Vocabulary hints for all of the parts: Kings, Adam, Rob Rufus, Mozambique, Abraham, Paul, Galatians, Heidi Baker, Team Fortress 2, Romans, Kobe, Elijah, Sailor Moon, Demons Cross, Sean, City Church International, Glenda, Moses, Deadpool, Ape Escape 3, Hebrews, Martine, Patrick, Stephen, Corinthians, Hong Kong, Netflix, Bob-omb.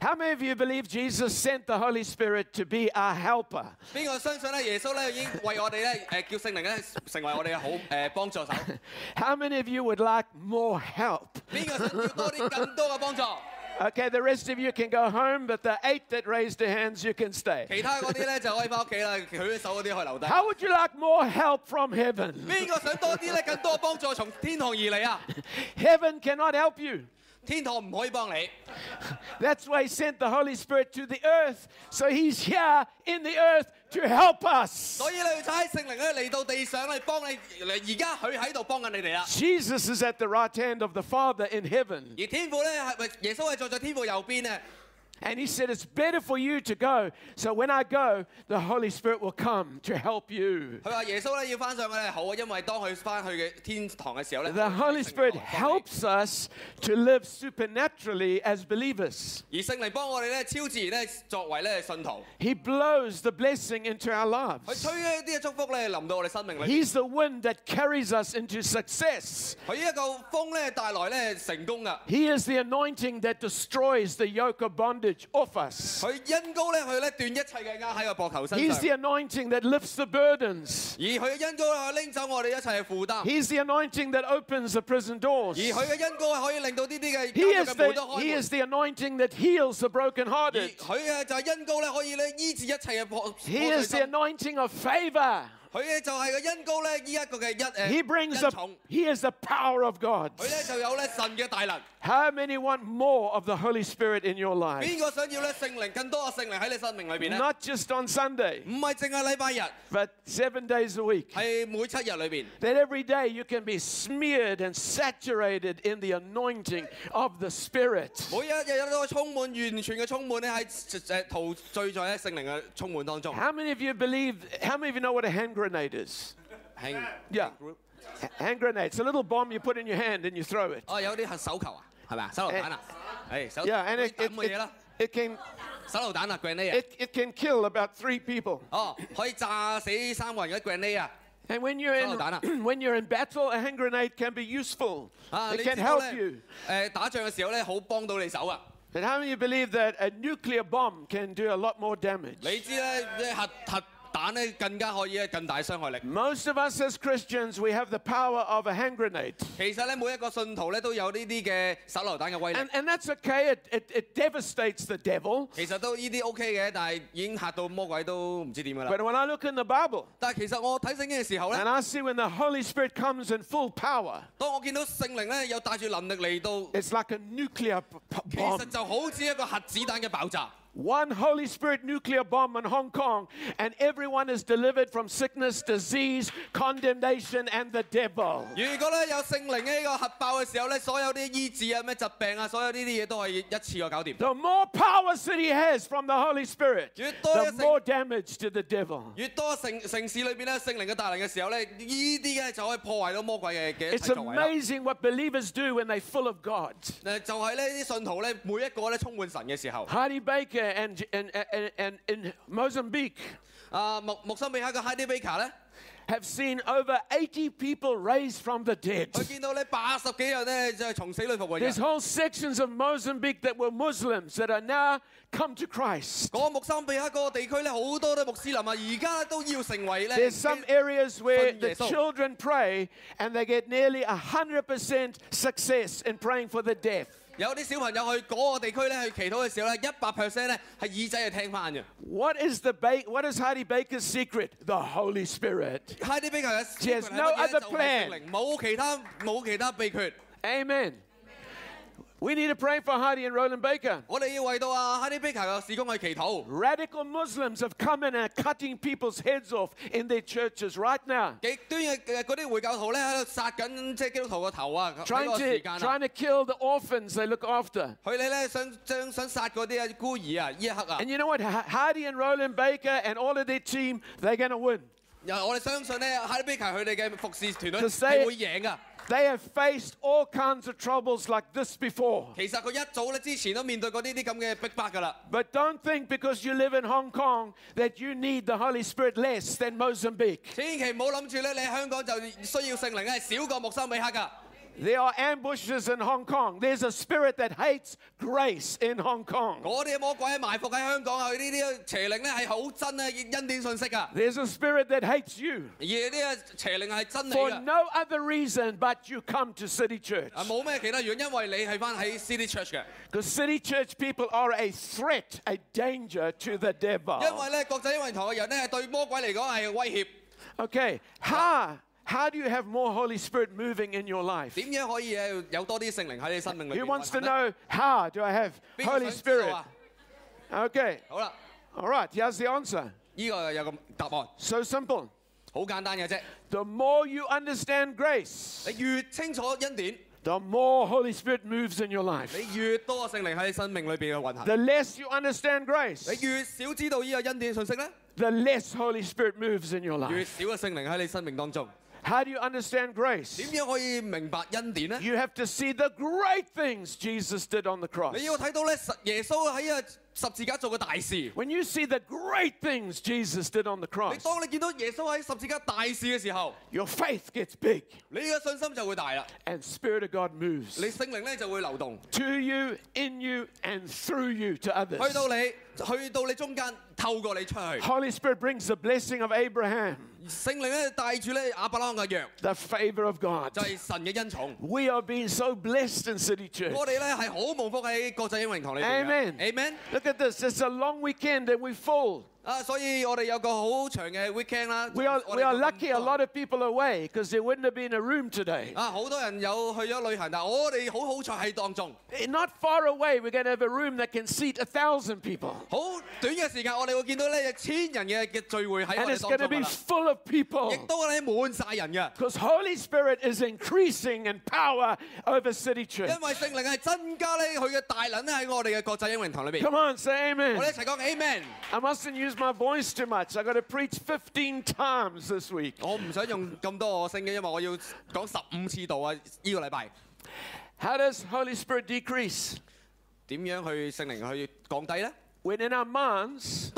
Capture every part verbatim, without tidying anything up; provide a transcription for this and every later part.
How many of you believe Jesus sent the Holy Spirit to be our helper? How many of you would like more help? Okay, the rest of you can go home, but the eight that raised their hands, you can stay. How would you like more help from heaven? Heaven cannot help you. That's why he sent the Holy Spirit to the earth. So he's here in the earth to help us. Jesus is at the right hand of the Father in heaven. And he said, it's better for you to go. So when I go, the Holy Spirit will come to help you. The Holy Spirit helps us to live supernaturally as believers. He blows the blessing into our lives. He's the wind that carries us into success. He is the anointing that destroys the yoke of bondage off us. He's the anointing that lifts the burdens. He's the anointing that opens the prison doors. He is the, he is the anointing that heals the brokenhearted. He is the anointing of favor. He brings the, he is the power of God. How many want more of the Holy Spirit in your life? Not just on Sunday, but seven days a week. That every day you can be smeared and saturated in the anointing of the Spirit. How many of you believe, how many of you know what a hand grenade Hand grenade is? Hand, yeah. Hand, hand grenade. It's a little bomb you put in your hand and you throw it. Oh, and, yeah, and it, it, it, it can it, it can kill about three people. And when you're in when you're in battle, a hand grenade can be useful. It can help you. But how many of you believe that a nuclear bomb can do a lot more damage? Most of us as Christians, we have the power of a hand grenade. And, and that's okay, it, it, it devastates the devil. But when I look in the Bible, and I see when the Holy Spirit comes in full power, it's like a nuclear bomb. One Holy Spirit nuclear bomb in Hong Kong, and everyone is delivered from sickness, disease, condemnation, and the devil. The more power City has from the Holy Spirit, the more damage to the devil. It's amazing what believers do when they're full of God. Heidi Baker And, and, and, and in Mozambique uh, Heidi Baker have seen over eighty people raised from the dead. There's whole sections of Mozambique that were Muslims that are now come to Christ. There's some areas where the children pray and they get nearly one hundred percent success in praying for the deaf. What is the ba what is Heidi Baker's secret? The Holy Spirit. She has no other plan. Amen. We need to pray for Heidi and Roland Baker. Radical Muslims have come in and are cutting people's heads off in their churches right now. Trying to, trying to kill the orphans they look after. And you know what? Heidi and Roland Baker and all of their team, they're going to win. Because they, They have faced all kinds of troubles like this before. But don't think because you live in Hong Kong that you need the Holy Spirit less than Mozambique. There are ambushes in Hong Kong. There's a spirit that hates grace in Hong Kong. There's a spirit that hates you for no other reason but you come to City Church. Because City Church people are a threat, a danger to the devil. Okay, ha! How do you have more Holy Spirit moving in your life? Who wants to know how do I have Holy Spirit? Okay. All right, here's the answer. So simple. The more you understand grace, the more Holy Spirit moves in your life. The less you understand grace, the less Holy Spirit moves in your life. How do you understand grace? You have to see the great things Jesus did on the cross. When you see the great things Jesus did on the cross, your faith gets big. And Spirit of God moves to you, in you, and through you to others. Holy Spirit brings the blessing of Abraham, the favor of God. We are being so blessed in City Church. Amen. Amen. Look at this. It's a long weekend and we're full. We are, we are lucky a lot of people are away because there wouldn't have been a room today. Not far away, we're going to have a room that can seat a thousand people. And it's going to be full of people. Because Holy Spirit is increasing in power over City Church. Come on, say amen. I mustn't use my voice too much. I've got to preach fifteen times this week. How does Holy Spirit decrease? When in our minds,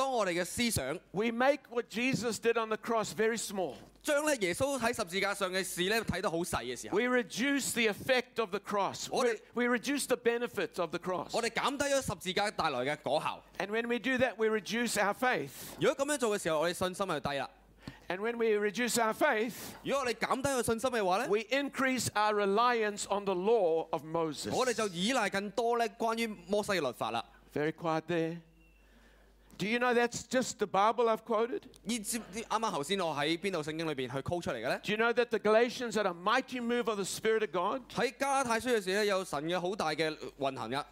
we make what Jesus did on the cross very small. We reduce the effect of the cross. We, we reduce the benefits of the cross. And when we do that, we reduce our faith. And when we reduce our faith, we increase our reliance on the law of Moses. Very quiet there. Do you know that's just the Bible I've quoted? Do you know that the Galatians had a mighty move of the Spirit of God?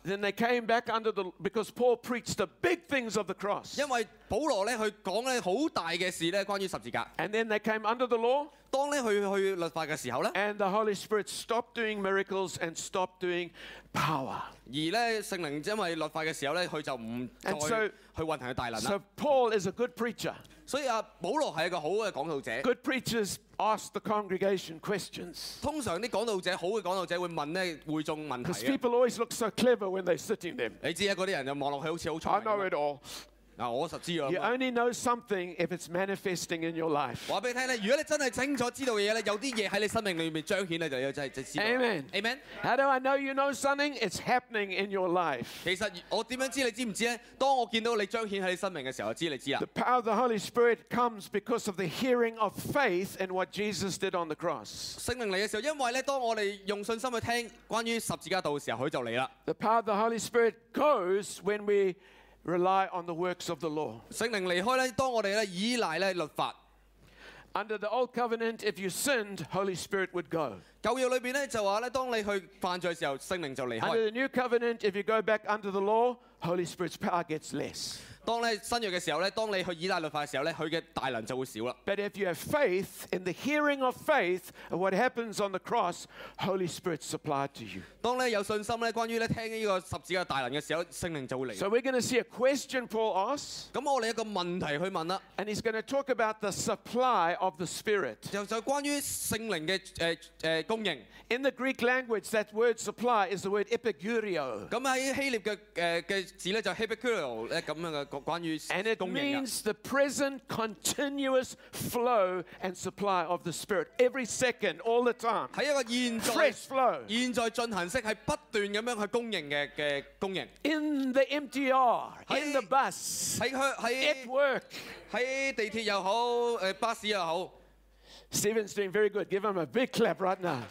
Then they came back under the, because Paul preached the big things of the cross. And then they came under the law. And the Holy Spirit stopped doing miracles and stopped doing power. And so, so Paul is a good preacher. Good preachers ask the congregation questions. Because people always look so clever when they're sitting there. I know it all. You only know something if it's manifesting in your life. Amen. Amen. How do I know you know something? It's happening in your life. The power of the Holy Spirit comes because of the hearing of faith in what Jesus did on the cross. The power of the Holy Spirit goes when we rely on the works of the law. Under the old covenant, if you sinned, Holy Spirit would go. Under the new covenant, if you go back under the law, Holy Spirit's power gets less. 當咧新約嘅時候咧，當你去依賴律法嘅時候咧，佢嘅大能就會少啦。But if you have faith in the hearing of faith of what happens on the cross, Holy Spirit supplied to you. 當咧有信心咧，關於咧聽呢個十字架大能嘅時候，聖靈就會嚟。So we're going to see a question Paul asks. 咁我哋一個問題去問啦。And he's going to talk about the supply of the Spirit. 就就關於聖靈嘅誒誒供應。In the Greek language, that word supply is the word epikurio. 咁喺希臘嘅誒嘅字咧就 epikurio 咧咁樣嘅。 And it means the present continuous flow and supply of the Spirit every second, all the time. Fresh flow. In the M T R, in the bus, at work. Stephen's doing very good. Give him a big clap right now.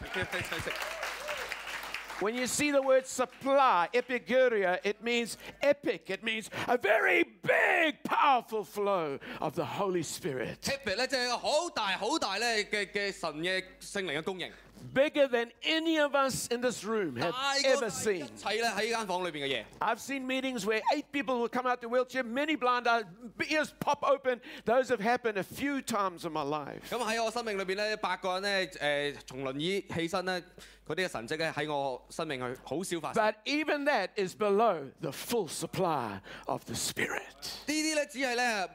When you see the word supply, epikuria, it means epic. It means a very big, powerful flow of the Holy Spirit. Epic 咧，即係好大好大咧嘅嘅神嘅聖靈嘅供應。Bigger than any of us in this room have ever seen. I've seen meetings where eight people will come out the wheelchair, many blind eyes, ears pop open. Those have happened a few times in my life. But even that is below the full supply of the Spirit.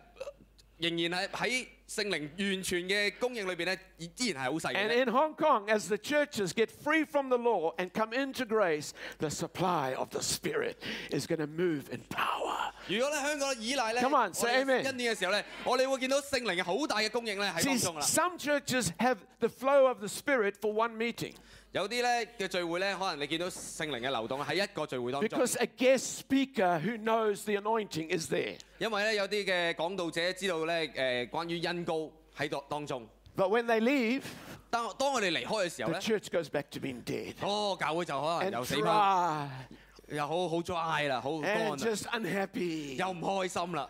仍然係喺聖靈完全嘅供應裏邊咧，依然係好細嘅。And in Hong Kong, as the churches get free from the law and come into grace, the supply of the Spirit is going to move in power. 如果咧香港依賴咧，我哋一年嘅時候咧，我哋會見到聖靈好大嘅供應咧喺當中啦。Some churches have the flow of the Spirit for one meeting. 有啲咧嘅聚會咧，可能你見到聖靈嘅流動喺一個聚會當中。Because a guest speaker who knows the anointing is there. 因為咧有啲嘅講道者知道咧誒關於恩膏喺度當中。But when they leave, 當當我哋離開嘅時候咧 ，the church goes back to being dead. 哦，教會就可能又死翻，又好好 dry 啦，好乾啦 ，and just unhappy， 又唔開心啦。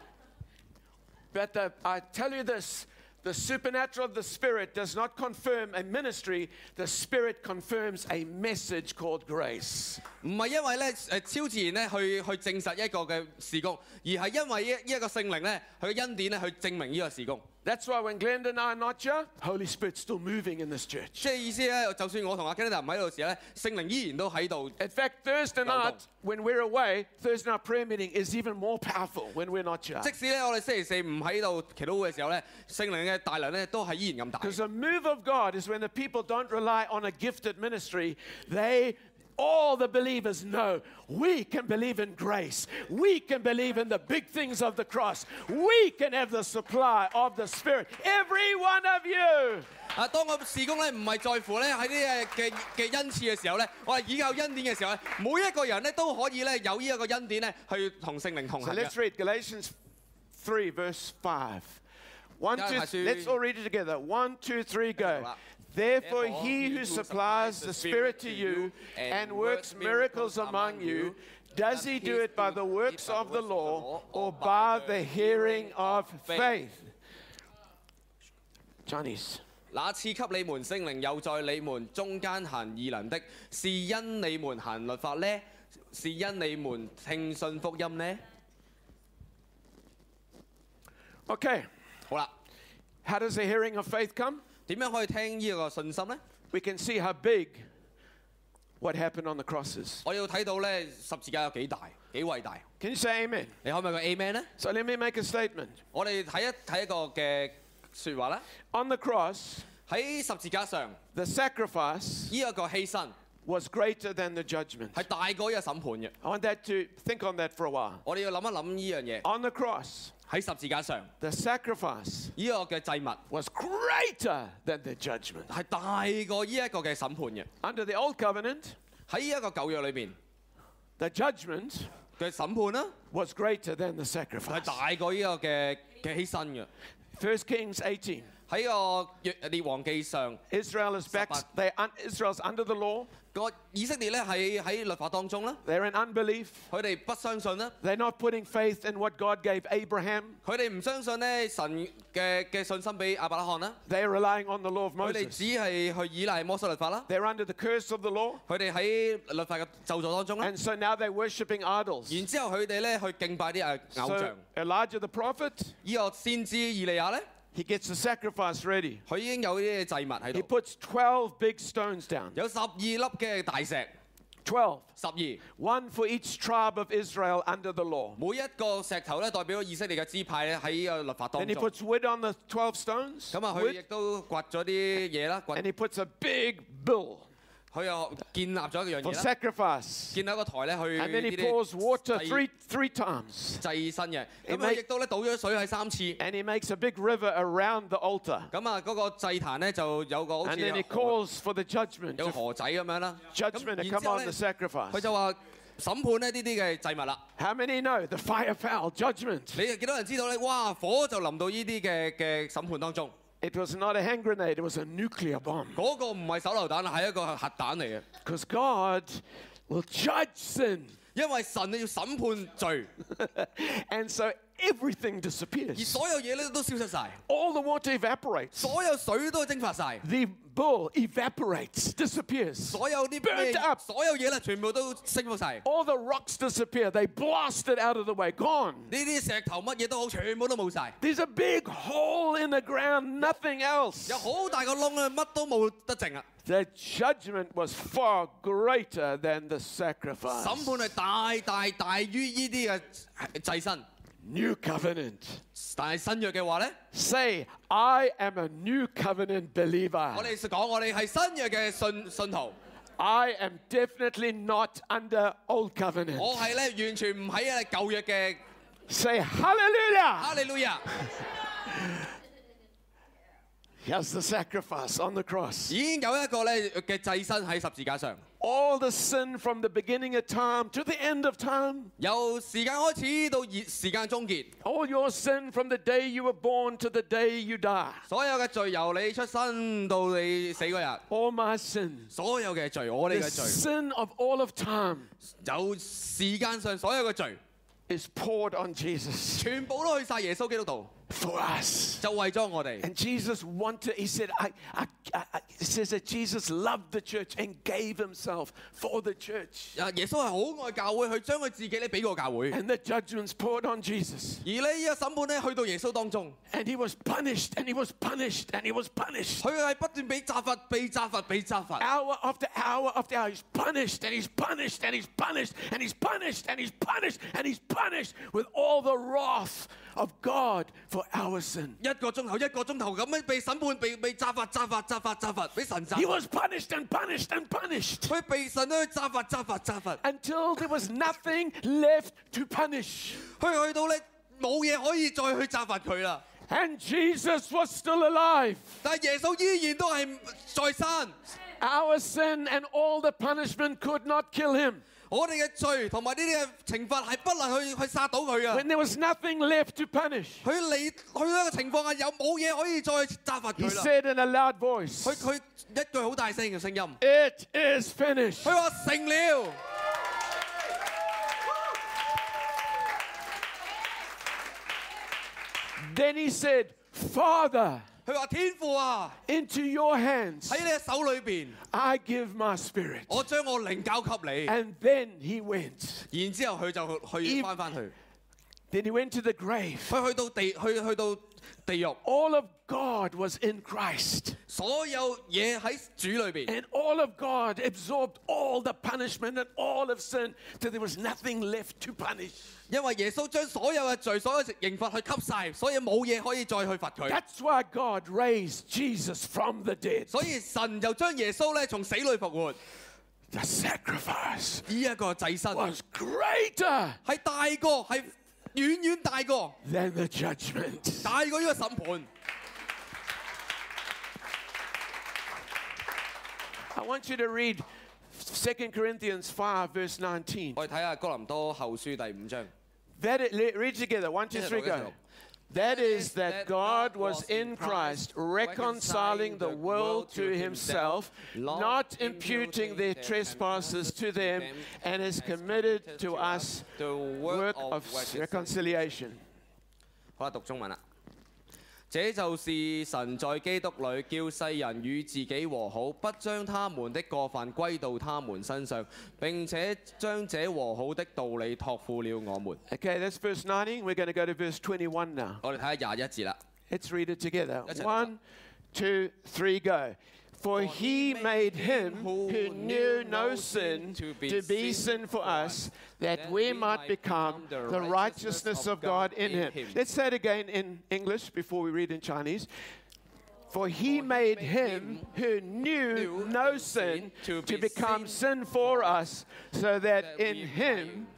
But the, I tell you this. The supernatural of the Spirit does not confirm a ministry. The Spirit confirms a message called grace. 唔係因為咧誒超自然咧去去證實一個嘅事工，而係因為一一個聖靈咧佢嘅恩典咧去證明呢個事工。 That's why when Glenda and I are not here, Holy Spirit's still moving in this church. 即係意思咧，就算我同阿 Glenda 唔喺度時咧，聖靈依然都喺度。In fact, Thursday night when we're away, Thursday night prayer meeting is even more powerful when we're not here. 即使咧我哋星期四唔喺度祈禱會嘅時候咧，聖靈嘅大能咧都係依然咁大。Because the move of God is when the people don't rely on a gifted ministry, they all the believers know we can believe in grace. We can believe in the big things of the cross. We can have the supply of the Spirit. Every one of you. 啊，當我事工咧唔係在乎咧喺啲嘅嘅恩賜嘅時候咧，我係依靠恩典嘅時候咧，每一個人咧都可以咧有呢一個恩典咧去同聖靈同行嘅。So let's read Galatians three verse five. One, two, let's all read it together. One, two, three, go. Therefore, he who supplies the Spirit to you and works miracles among you, does he do it by the works of the law or by the hearing of faith? Chinese. 那賜給你們聖靈，又在你們中間行異能的，是因你們行律法呢？是因你們聽信福音呢 ？Okay， 好啦。How does the hearing of faith come? 點樣可以聽呢個信心呢 ？We can see how big what happened on the crosses. 我要睇到咧十字架有幾大，幾偉大。Can you say amen? 你可唔可以講 amen 咧 ？So let me make a statement. 我哋睇一睇一個嘅説話啦。On the cross， 喺十字架上 ，the sacrifice， 呢一個犧牲 ，was greater than the judgment， 係大過一個審判嘅。I want that to think on that for a while. 我哋要諗一諗呢樣嘢。On the cross。 喺十字架上， the sacrifice 呢個嘅祭物 was greater than the judgment 係大過呢一個嘅審判嘅。Under the old covenant 喺呢一個舊約裏邊 ，the judgment 嘅審判啦 was greater than the sacrifice 係大過呢個嘅嘅犧牲嘅。First Kings eighteen Israel is back. They un, Israel's under the law. They're in unbelief. They're not putting faith in what God gave Abraham. They're relying on the law of Moses. They're under the curse of the law. And so now they're worshipping idols. So Elijah the prophet, he gets the sacrifice ready. He puts twelve big stones down. twelve. One for each tribe of Israel under the law. And he puts wood on the twelve stones. Wood. And he puts a big bill for sacrifice. And then he pours water three, three times. He make, and he makes a big river around the altar. And then he calls for the judgment. Judgment to come on the sacrifice. How many know the fire foul judgment? It was not a hand grenade, it was a nuclear bomb. Because God will judge sin. And so everything disappears. All the water evaporates. The bull evaporates, disappears. Burnt up. All the rocks disappear. They blast it out of the way. Gone. There's a big hole in the ground. Nothing else. The judgment was far greater than the sacrifice. New covenant. Say, I am a new covenant believer. I am definitely not under old covenant. Say, hallelujah. Hallelujah. Here's the sacrifice on the cross. All the sin from the beginning of time to the end of time. All your sin from the day you were born to the day you die. All my sin. The sin of all of time is poured on Jesus for us. And Jesus wanted, he said, I, I, I, it says that Jesus loved the church and gave himself for the church. And the judgments poured on Jesus. And he was punished, and he was punished, and he was punished. Hour after hour after hour, he's punished, and he's punished, and he's punished, and he's punished, and he's punished, and he's punished with all the wrath of God for our sin. He was punished and punished and punished until there was nothing left to punish. And Jesus was still alive. Our sin and all the punishment could not kill him. When there was nothing left to punish, he said in a loud voice, "It is finished." Then he said, "Father, into your hands I give my spirit." And then he went. He, then he went to the grave. All of God was in Christ. And all of God absorbed all the punishment and all of sin till there was nothing left to punish. That's why God raised Jesus from the dead. The sacrifice was greater than the judgment. I want you to read Second Corinthians five, verse nineteen. That it, read together. One, two, three, go. That is, that God was in Christ, reconciling the world to himself, not imputing their trespasses to them, and has committed to us the work of reconciliation. 好，讀中文啦。 這就是神在基督裏叫世人與自己和好，不將他們的過犯歸到他們身上，並且將這和好的道理託付了我們。Okay, that's verse nineteen. We're going to go to verse twenty-one now. 我哋睇下廿一節啦。Let's read it together. One, two, three, go. For he made him who knew no sin to be sin for us, that we might become the righteousness of God in him. Let's say it again in English before we read in Chinese. For he made him who knew no sin to become sin for us, so that in him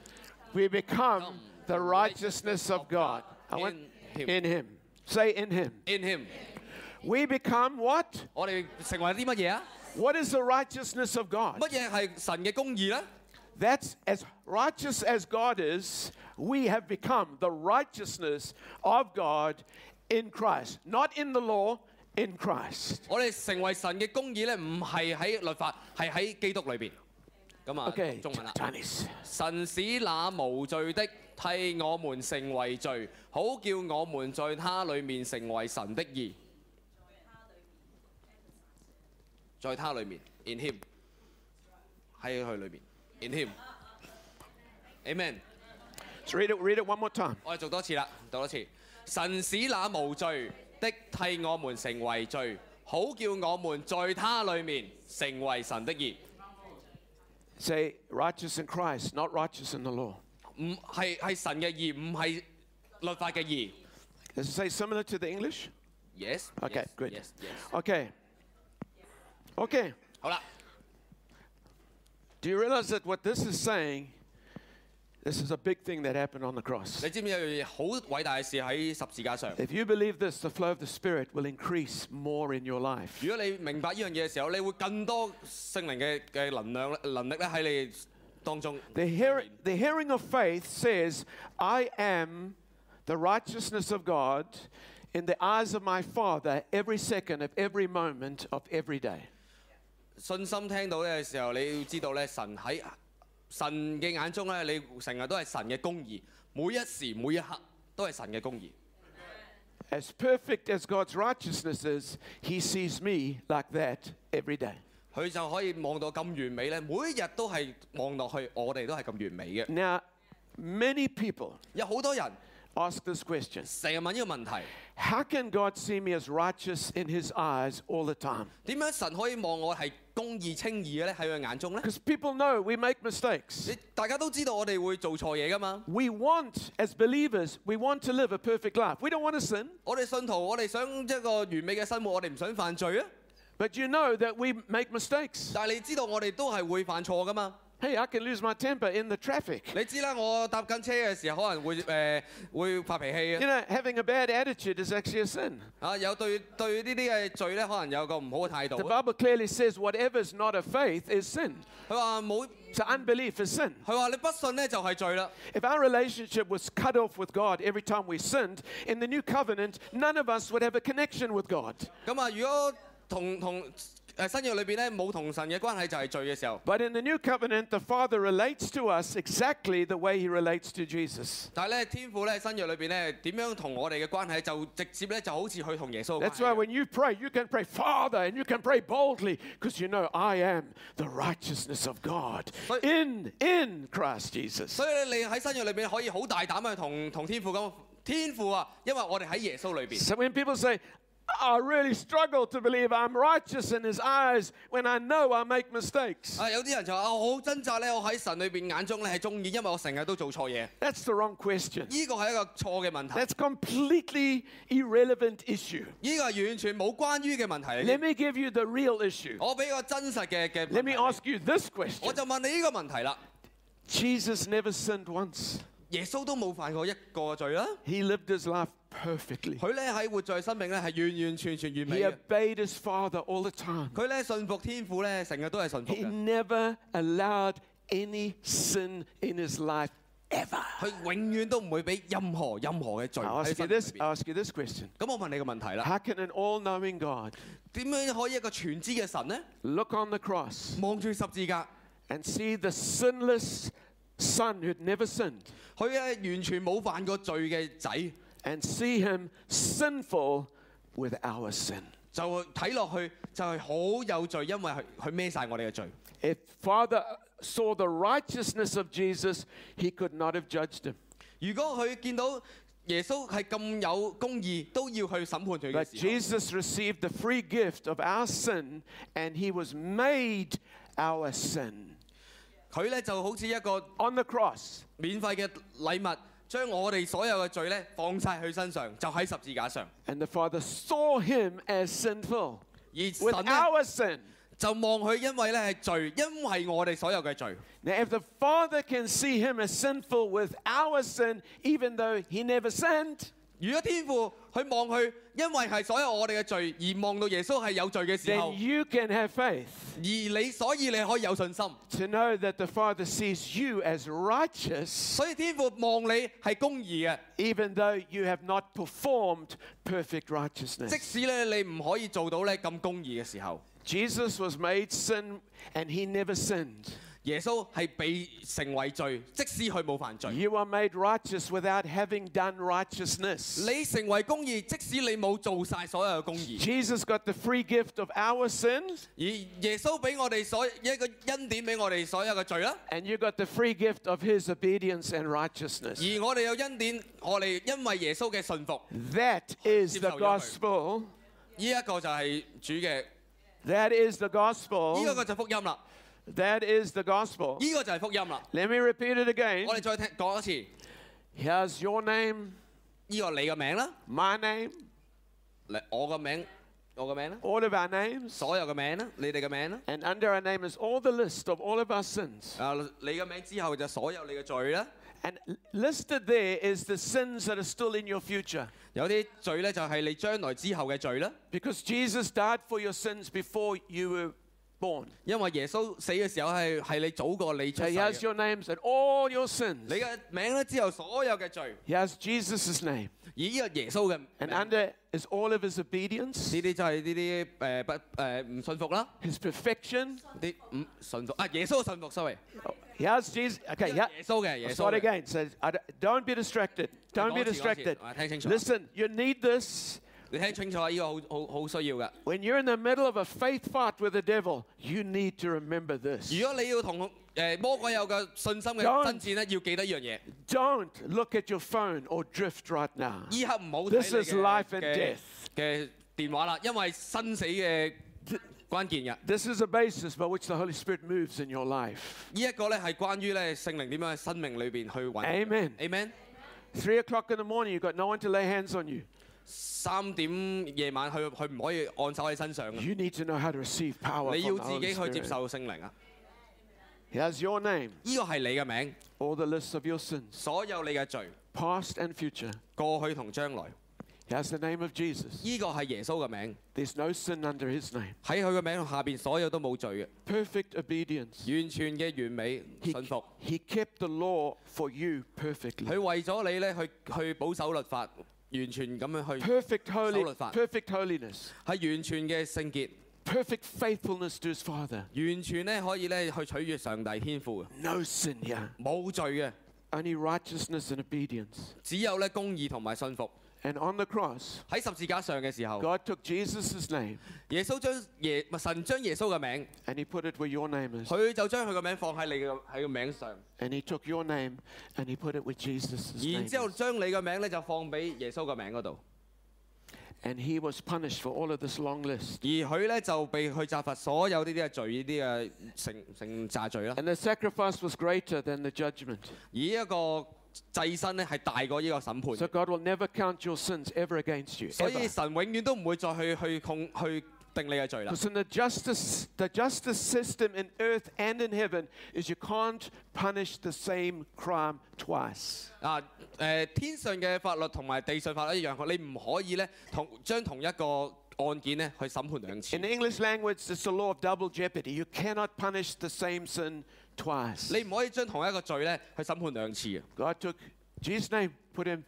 we become the righteousness of God. I want in him. Say in him. In him. We become what? What is the righteousness of God? That's as righteous as God is, we have become the righteousness of God in Christ. Not in the law, in Christ. Okay, Chinese. 神使那無罪的替我們成為罪，好叫我們在他裡面成為神的義。 在他裏面 ，in him， 喺佢裏面 ，in him，amen。Read it, read it one more time。我哋做多次啦，讀多次。神使那無罪的替我們成為罪，好叫我們在他裏面成為神的義。Say righteous in Christ, not righteous in the law。唔係係神嘅義，唔係律法嘅義。Does it say similar to the English? Yes. Okay, good. Yes. Okay. Okay. Hola. Do you realize that what this is saying, this is a big thing that happened on the cross? If you believe this, the flow of the Spirit will increase more in your life. The, hear the hearing of faith says, I am the righteousness of God in the eyes of my Father every second of every moment of every day. 信心聽到嘅時候，你要知道咧，神喺神嘅眼中咧，你成日都係神嘅公義，每一時每一刻都係神嘅公義。As perfect as God's righteousness is, He sees me like that every day. 佢就可以望到咁完美咧，每一日都係望落去，我哋都係咁完美嘅。Now, many people 有好多人 ask this question. How can God see me as righteous in his eyes all the time? Because people know we make mistakes. We want, as believers, we want to live a perfect life. We don't want to sin. But you know that we make mistakes. Hey, I can lose my temper in the traffic. You know, having a bad attitude is actually a sin. The Bible clearly says whatever is not of faith is sin. So unbelief is sin. If our relationship was cut off with God every time we sinned, in the new covenant, none of us would have a connection with God. 新約裏邊咧冇同神嘅關係就係罪嘅時候。But in the new covenant, the Father relates to us exactly the way He relates to Jesus. 但係咧，天父咧新約裏邊咧點樣同我哋嘅關係就直接咧就好似佢同耶穌。That's why when you pray, you can pray Father and you can pray boldly, because you know I am the righteousness of God in in Christ Jesus. 所以你喺新約裏邊可以好大膽去同同天父講，天父啊，因為我哋喺耶穌裏邊。So when people say I really struggle to believe I'm righteous in His eyes when I know I make mistakes. That's the wrong question. That's completely irrelevant issue. Let me give you the real issue. Let me ask you this question. Jesus never sinned once. He lived his life perfectly. He obeyed his Father all the time. He never allowed any sin in his life ever。佢永遠都唔會俾任何任何嘅罪喺身裏邊。I'll ask you this question。咁我問你個問題啦。How can an all-knowing God 點樣可以一個全知嘅神呢 ？Look on the cross。望住十字架。And see the sinless son who'd never sinned。佢咧完全冇犯過罪嘅仔。And see him sinful with our sin。就睇落去就係好有罪，因為佢佢孭曬我哋嘅罪。If Father saw the righteousness of Jesus, he could not have judged him. 如果佢見到耶穌係咁有公義，都要去審判佢嘅時候。But Jesus received the free gift of our sin, and he was made our sin. 佢咧就好似一個 on the cross 免費嘅禮物。 將我哋所有嘅罪咧放曬佢身上，就喺十字架上。And the Father saw him as sinful, with our sin. 就望佢，因為咧係罪，因為我哋所有嘅罪。Now if the Father can see him as sinful with our sin, even though he never sinned. 如果天父佢望佢，因為係所有我哋嘅罪，而望到耶穌係有罪嘅時候， Then you can have faith. 而你所以你可以有信心。To know that the Father sees you as righteous. 所以天父望你係公義嘅。Even though you have not performed perfect righteousness. 即使咧你唔可以做到咧咁公義嘅時候。Jesus was made sin, and he never sinned. 耶穌係被成為罪，即使佢冇犯罪。You are made righteous without having done righteousness. 你成為公義，即使你冇做曬所有嘅公義。Jesus got the free gift of our sins. 而耶穌俾我哋所一個恩典俾我哋所有嘅罪啦。And you got the free gift of His obedience and righteousness. 而我哋有恩典，我哋因為耶穌嘅信服。That is the gospel. 呢一個就係主嘅。That is the gospel. 呢個就係福音啦。 That is the gospel. Let me repeat it again. Here's your name. My name. All of our names. And under our name is all the list of all of our sins. And listed there is the sins that are still in your future. 有啲罪咧就係你將來之後嘅罪啦。Because Jesus died for your sins before you were. 因為耶穌死嘅時候係係你早過你出世。He has your names and all your sins。你嘅名咧之後所有嘅罪。He has Jesus's name。而呢個耶穌嘅。And under is all of his obedience。呢啲就係呢啲誒不誒唔信服啦。His perfection。啲唔信服啊！耶穌嘅信服，sorry。He has Jesus。Okay， 耶穌嘅耶穌。Start again. So don't be distracted. Don't be distracted. Listen, you need this. 你聽清楚啊！依個好好好需要㗎。When you're in the middle of a faith fight with the devil, you need to remember this. 如果你要同誒魔鬼有個信心嘅爭戰咧，要記得一樣嘢。Don't look at your phone or drift right now. 依刻唔好睇你嘅嘅電話啦，因為生死嘅關鍵嘅。This is a basis by which the Holy Spirit moves in your life. 依一個咧係關於咧聖靈點樣喺生命裏邊去運。Amen. Amen. Three o'clock in the morning, you've got no one to lay hands on you. 三點夜晚，佢佢唔可以按手喺身上。You need to know how to receive power. 你要自己去接受聖靈啊！ Here's your name. 依個係你嘅名。All the list of your sins. 所有你嘅罪。Past and future. 過去同將來。Here's the name of Jesus. 依個係耶穌嘅名。There's no sin under His name. 喺佢嘅名下邊，所有都冇罪嘅。Perfect obedience. 完全嘅完美信服。He kept the law for you perfectly. 佢為咗你咧，去去保守律法。 完全咁樣去守律法 ，perfect holiness 係完全嘅聖潔 ，perfect faithfulness to His Father 完全咧可以咧去取悅上帝天父 ，no sin 嘅，冇罪嘅 ，only righteousness and obedience 只有咧公義同埋信服。And on the cross 喺十字架上嘅時候 ，God took Jesus's name 耶穌將耶神將耶穌嘅名 ，and He put it where your name is 佢就將佢嘅名放喺你嘅喺個名上。 And he took your name and he put it with Jesus' name. 然之後將你嘅名咧就放俾耶穌嘅名嗰度。And he was punished for all of this long list. 而佢咧就被佢責罰所有呢啲嘅罪，呢啲嘅成成詐罪啦。And the sacrifice was greater than the judgment. 而一個祭身咧係大過呢個審判。So God will never count your sins ever against you. 所以神永遠都唔會再去去控去。 Because in the justice, the justice system in earth and in heaven is you can't punish the same crime twice. 啊，誒天上嘅法律同埋地上法律一樣，你唔可以咧同將同一個案件咧去審判兩次。In English language, it's the law of double jeopardy. You cannot punish the same sin twice. 你唔可以將同一個罪咧去審判兩次。God took Jesus' name, put him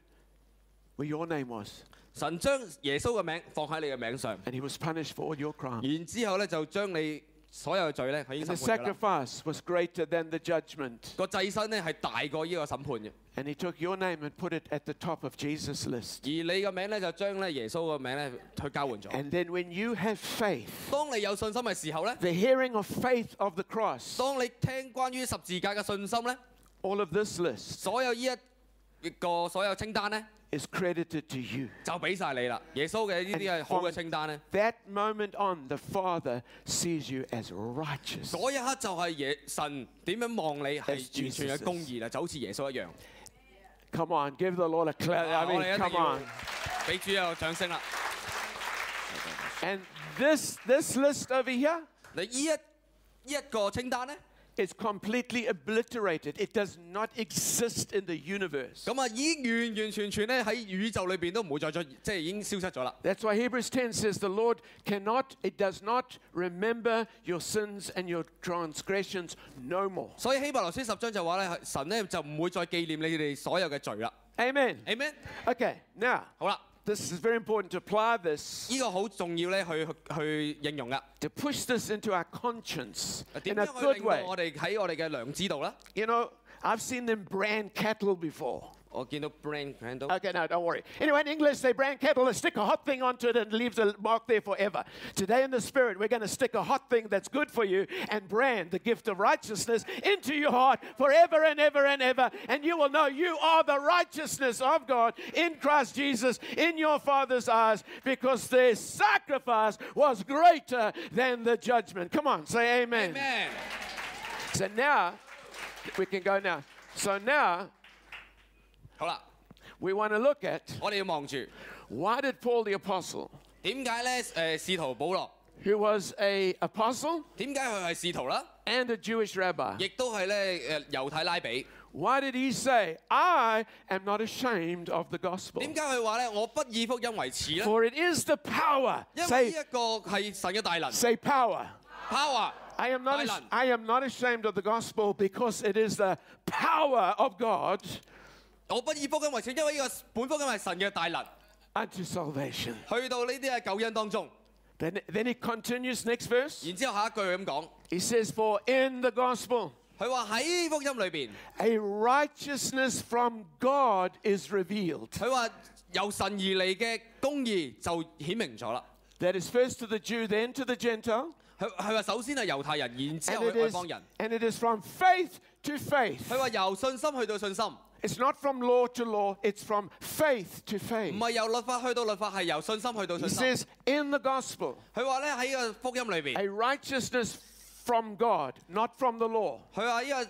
where your name was. 神將耶穌嘅名放喺你嘅名上。And he was punished for all your crimes. 然之後咧就將你 所有罪咧，佢已經審判㗎啦。The sacrifice was greater than the judgment. 個祭牲咧係大過呢個審判嘅。And he took your name and put it at the top of Jesus' list. 而你個名咧就將咧耶穌個名咧去交換咗。And then when you have faith, 當你有信心嘅時候咧 ，the hearing of faith of the cross. 當你聽關於十字架嘅信心咧 ，all of this list. 所有呢一個所有清單咧 ，is credited to you. 就俾曬你啦，耶穌嘅呢啲係好嘅清單咧。That moment on, the Father sees you as righteous. 嗰一刻就係耶神點樣望你係完全嘅公義啦，就好似耶穌一樣。Come on, give the Lord a clap. I mean, come on. 俾主有掌聲啦。And this this list over here. 你呢一一個清單咧？ It's completely obliterated. It does not exist in the universe. 咁啊，已完完全全咧喺宇宙裏邊都唔會再再即係已經消失咗啦。That's why Hebrews ten says the Lord cannot, it does not remember your sins and your transgressions no more. 所以希伯來書十章就話咧，神咧就唔會再紀念你哋所有嘅罪啦。Amen. Amen. Okay. Now. 好啦。 This is very important to apply this. 呢個好重要咧，去去應用噶。To push this into our conscience in a good way. 我哋喺我哋嘅良知度啦。You know, I've seen them brand cattle before. 我見到 brand cattle. Okay, no, don't worry. Anyway, in English, they brand cattle. They stick a hot thing onto it and leaves a mark there forever. Today, in the Spirit, we're going to stick a hot thing that's good for you and brand the gift of righteousness into your heart forever and ever and ever. And you will know you are the righteousness of God in Christ Jesus in your Father's eyes because their sacrifice was greater than the judgment. Come on, say amen. Amen. So now, we can go now. So now, we want to look at why did Paul the Apostle, who was an apostle and a Jewish rabbi, why did he say, I am not ashamed of the gospel? For it is the power, say, say power. Power. I am not, I am not ashamed of the gospel because it is the power of God. 我不以福音為恥，因為呢個本福音係神嘅大能。Unto salvation。去到呢啲嘅救恩當中。Then then it continues next verse。然之後下一句咁講。He says, for in the gospel。佢話喺福音裏邊。A righteousness from God is revealed。佢話由神而嚟嘅公義就顯明咗啦。That is first to the Jew, then to the Gentile。佢佢話首先係猶太人，然之後係外邦人。And it is from faith to faith。佢話由信心去到信心。 It's not from law to law, it's from faith to faith. 唔係由律法去到律法，係由信心去到信心。He says in the gospel. 佢話咧喺個福音裏邊。A righteousness from God, not from the law. 佢話呢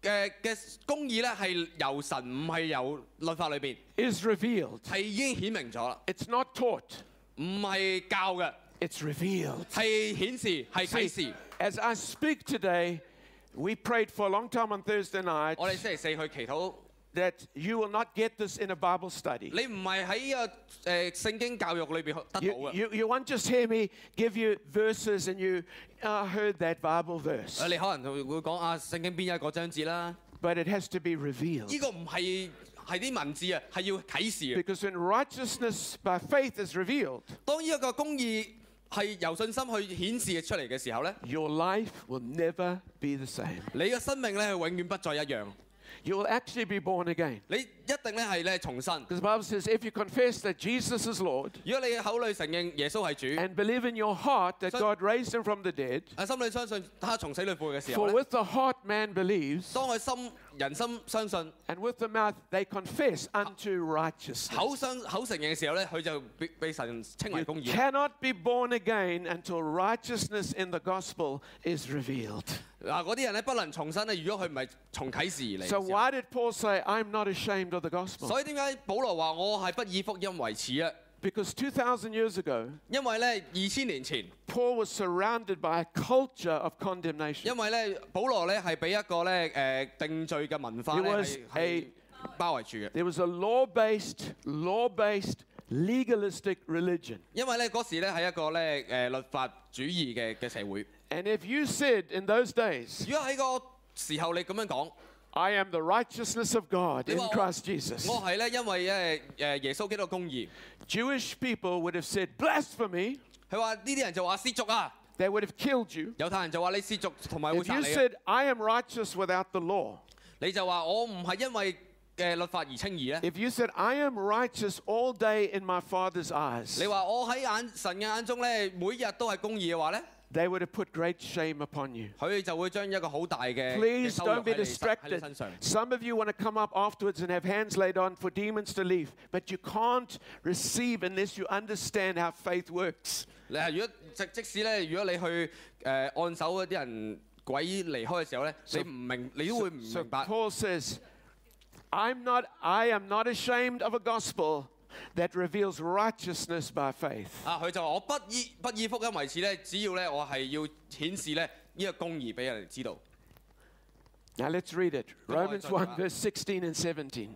個嘅嘅公義咧係由神，唔係由律法裏邊。Is revealed. 係已經顯明咗啦。It's not taught. 唔係教嘅。It's revealed. 係顯示，係啟示。As I speak today, we prayed for a long time on Thursday night. 我哋星期四去祈禱。 That you will not get this in a Bible study. You, you, you won't just hear me give you verses and you uh, heard that Bible verse. But it has to be revealed. Because when righteousness by faith is revealed, your life will never be the same. You will actually be born again. Because the Bible says, if you confess that Jesus is Lord and believe in your heart that God raised him from the dead, for with the heart man believes, and with the mouth they confess unto righteousness. You cannot be born again until righteousness in the gospel is revealed. So why did Paul say, I'm not ashamed of the gospel? Because two thousand years ago, Paul was surrounded by a culture of condemnation. He was a, there was a law-based, law-based legalistic religion. 因為咧嗰時咧係一個咧誒律法主義嘅嘅社會。And if you said in those days， 如果喺個時候你咁樣講。 I am the righteousness of God in Christ Jesus. Jewish people would have said blasphemy. They would have killed you. If you said, I am righteous without the law. If you said, I am righteous all day in my Father's eyes. They would have put great shame upon you. Please don't be distracted. Some of you want to come up afterwards and have hands laid on for demons to leave, but you can't receive unless you understand how faith works. 如果即使咧，如果你去誒按手嗰啲人鬼離開嘅時候咧，你唔明，你都會唔明白。Paul says, "I'm not, I am not ashamed of a gospel." That reveals righteousness by faith. 啊，佢就話：我不以不以福音為恥咧，只要咧我係要顯示咧呢個公義俾人哋知道。Now let's read it. Romans one verse sixteen and seventeen.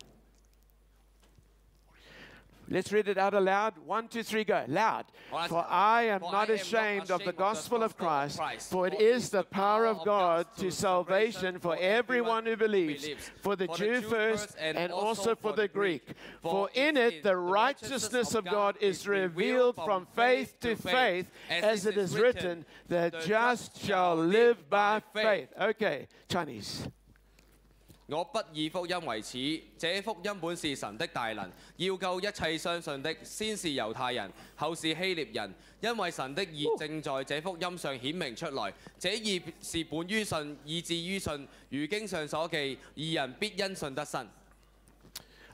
Let's read it out aloud. One, two, three, go. Loud. For I am not ashamed of the gospel of Christ, for it is the power of God to salvation for everyone who believes, for the Jew first and also for the Greek. For in it the righteousness of God is revealed from faith to faith, as it is written, the just shall live by faith. Okay, Chinese. 我不以福音為恥，這福音本是神的大能，要救一切相信的，先是猶太人，後是希臘人，因為神的義正在這福音上顯明出來。這義是本於信，以至於信。如經上所記，義人必因信得生。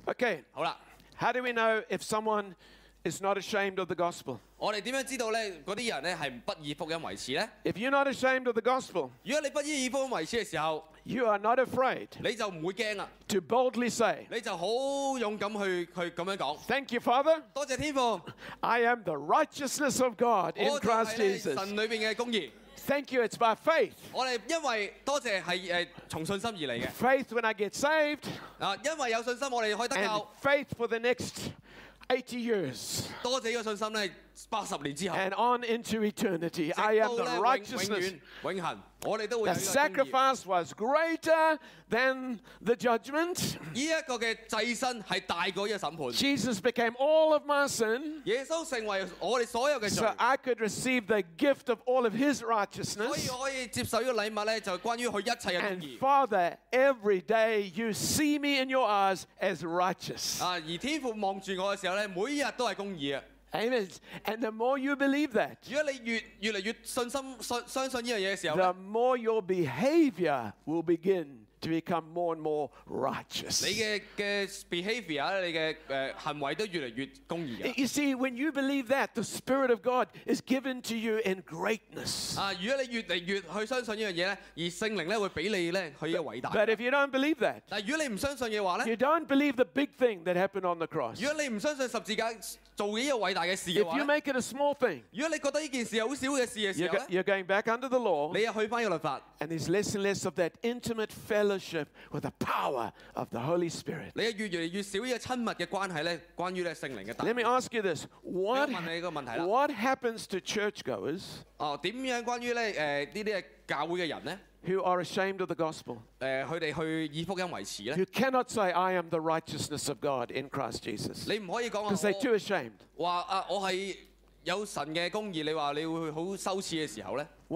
Okay， 好啦。How do we know if someone is not ashamed of the gospel？ 我哋點樣知道咧？嗰啲人咧係不以福音為恥咧 ？If you're not ashamed of the gospel， 如果你不以福音為恥嘅時候， You are not afraid to boldly say, Thank you, Father. I am the righteousness of God in Christ Jesus. Thank you, it's by faith. Faith when I get saved, and faith for the next eighty years. And on into eternity. I am the righteousness. The sacrifice was greater than the judgment. Jesus became all of my sin. So I could receive the gift of all of his righteousness. And Father, every day you see me in your eyes as righteous. Amen. And the more you believe that, the more your behavior will begin to become more and more righteous. You see, when you believe that, the Spirit of God is given to you in greatness. But if you don't believe that, you don't believe the big thing that happened on the cross. If you make it a small thing, you're going back under the law, and there's less and less of that intimate fellowship with the power of the Holy Spirit. Let me ask you this. What, what happens to churchgoers who are ashamed of the gospel? You cannot say, I am the righteousness of God in Christ Jesus. Because they're too ashamed. What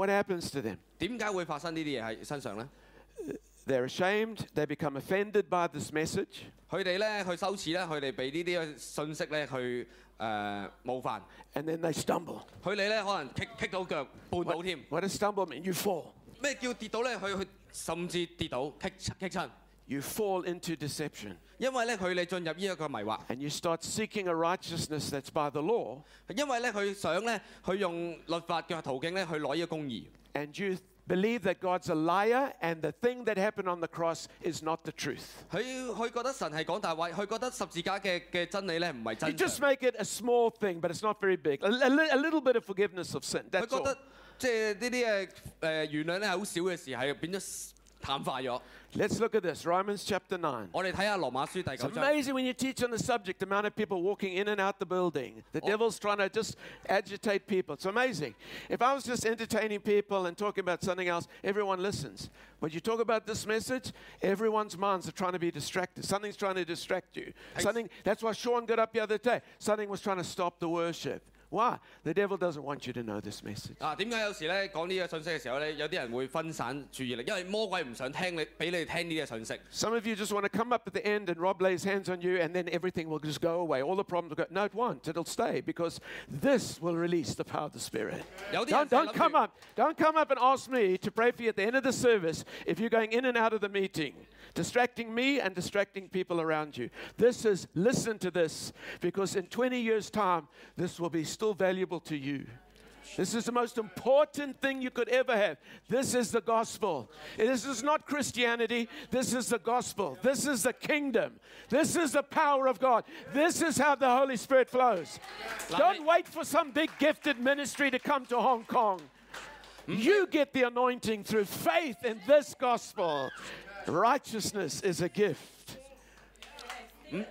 happens to them? They're ashamed. They become offended by this message. And then they stumble. What, what does stumble mean? You fall. You fall into deception. And you start seeking a righteousness that's by the law. And you believe that God's a liar and the thing that happened on the cross is not the truth. You just make it a small thing, but it's not very big. A, a, a little bit of forgiveness of sin, that's all. 淡化咗。 Let's look at this, Romans chapter nine. It's amazing when you teach on the subject, the amount of people walking in and out the building. The devil's trying to just agitate people. It's amazing. If I was just entertaining people and talking about something else, everyone listens. But you talk about this message, everyone's minds are trying to be distracted. Something's trying to distract you. Something. That's why Sean got up the other day. Something was trying to stop the worship. Why? The devil doesn't want you to know this message. Ah, 點解有時咧講呢個信息嘅時候咧，有啲人會分散注意力，因為魔鬼唔想聽你，俾你聽呢個信息。Some of you just want to come up at the end and Rob lays hands on you, and then everything will just go away. All the problems will go. No, it won't. It'll stay because this will release the power of the Spirit. Don't, don't come up. Don't come up and ask me to pray for you at the end of the service if you're going in and out of the meeting, distracting me and distracting people around you. This is, listen to this, because in twenty years' time, this will be still valuable to you. This is the most important thing you could ever have. This is the gospel. This is not Christianity. This is the gospel. This is the kingdom. This is the power of God. This is how the Holy Spirit flows. Don't wait for some big gifted ministry to come to Hong Kong. You get the anointing through faith in this gospel. Righteousness is a gift. Hmm?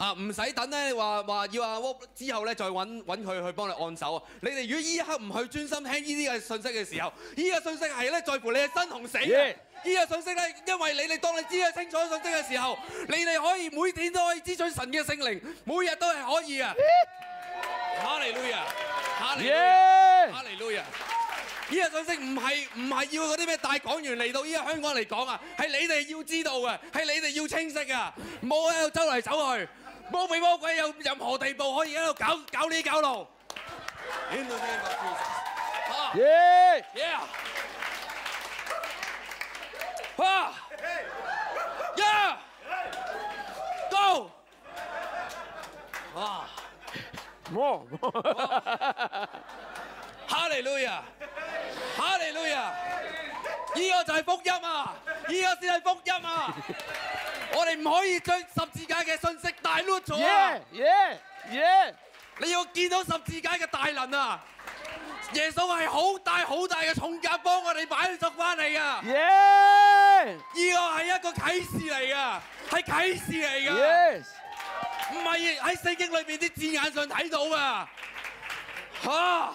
啊！唔使等咧，你話話要阿 Rob 之後咧，再揾揾佢去幫你按手啊！你哋如果依一刻唔去專心聽呢啲嘅信息嘅時候，依個信息係咧在乎你嘅生同死嘅。依個信息咧，因為你哋當你知嘅清楚信息嘅時候，你哋可以每天都可以支取神嘅聖靈，每日都係可以嘅。哈利路亞！哈利路亞！哈利路亞！依個信息唔係唔係要嗰啲咩大講員嚟到依個香港嚟講啊，係你哋要知道嘅，係你哋要清晰嘅，冇喺度周嚟走去。 冇俾魔鬼有任何地步可以喺度搞搞呢搞路。耶！耶！哇！呀 ！Go！ 哇！冇！哈利路亞！哈利路亞！依個就係福音啊！依個先係福音啊！ 我哋唔可以將十字架嘅信息大亂咗啊！耶耶！你要見到十字架嘅大能啊！耶穌係好大好大嘅重價幫我哋擺咗翻嚟啊！耶！依個係一個啟示嚟噶，係啟示嚟噶，唔係喺聖經裏邊啲字眼上睇到噶。嚇！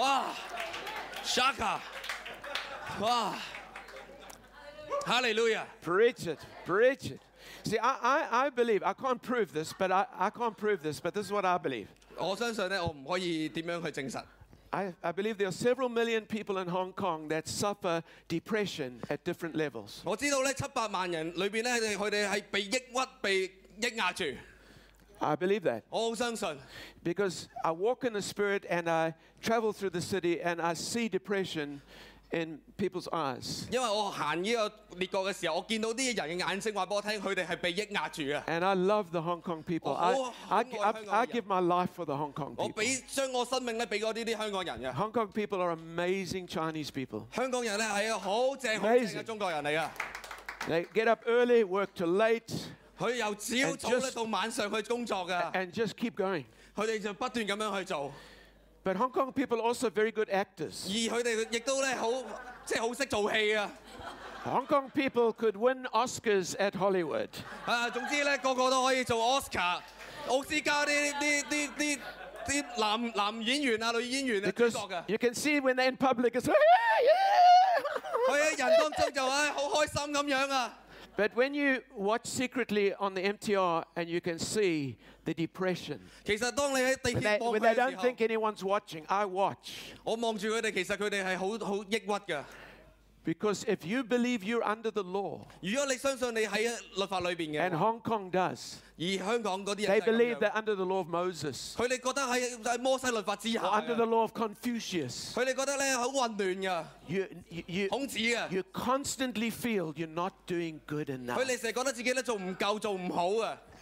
哇 ！Shaka！ 哇！ Hallelujah. Preach it. Preach it. See, I, I, I believe, I can't prove this, but I, I can't prove this, but this is what I believe. I, I believe there are several million people in Hong Kong that suffer depression at different levels. I believe that. Because I walk in the Spirit and I travel through the city and I see depression in people's eyes. And I love the Hong Kong people. I, I, I, I give my life for the Hong Kong people. Hong Kong people are amazing Chinese people. Amazing. They get up early, work till late, and just, and just keep going. But Hong Kong people are also very good actors. Hong Kong people could win Oscars at Hollywood. Because you can see when they're in public, it's But when you watch secretly on the M T R and you can see the depression, when they, when they don't think anyone's watching, I watch. Because if you believe you're under the law, and Hong Kong does, they believe they're under the law of Moses, or under the law of Confucius. You, you, you, you constantly feel you're not doing good enough.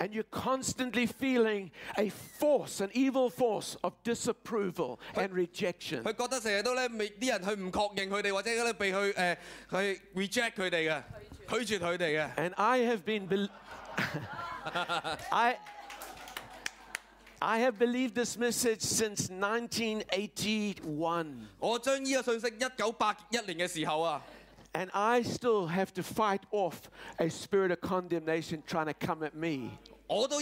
And you're constantly feeling a force, an evil force of disapproval and rejection. And I have been... I, I have believed this message since nineteen eighty-one. and I still have to fight off a spirit of condemnation trying to come at me. And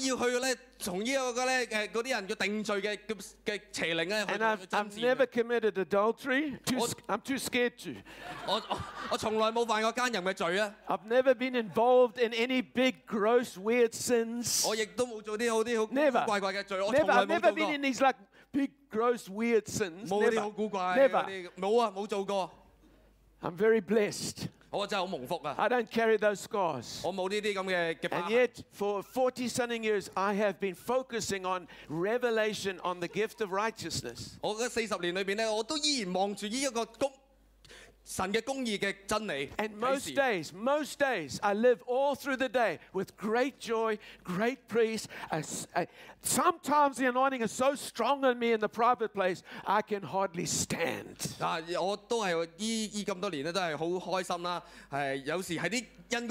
I've, I've never committed adultery. Too, I'm too scared to. I've never been involved in any big, gross, weird sins. Never. Never. I've never been in these like big, gross, weird sins. Never. Never. I'm very blessed. I don't carry those scars. And yet, for forty something years, I have been focusing on revelation on the gift of righteousness. And most days, most days, I live all through the day with great joy, great peace. I, I, sometimes the anointing is so strong on me in the private place, I can hardly stand. And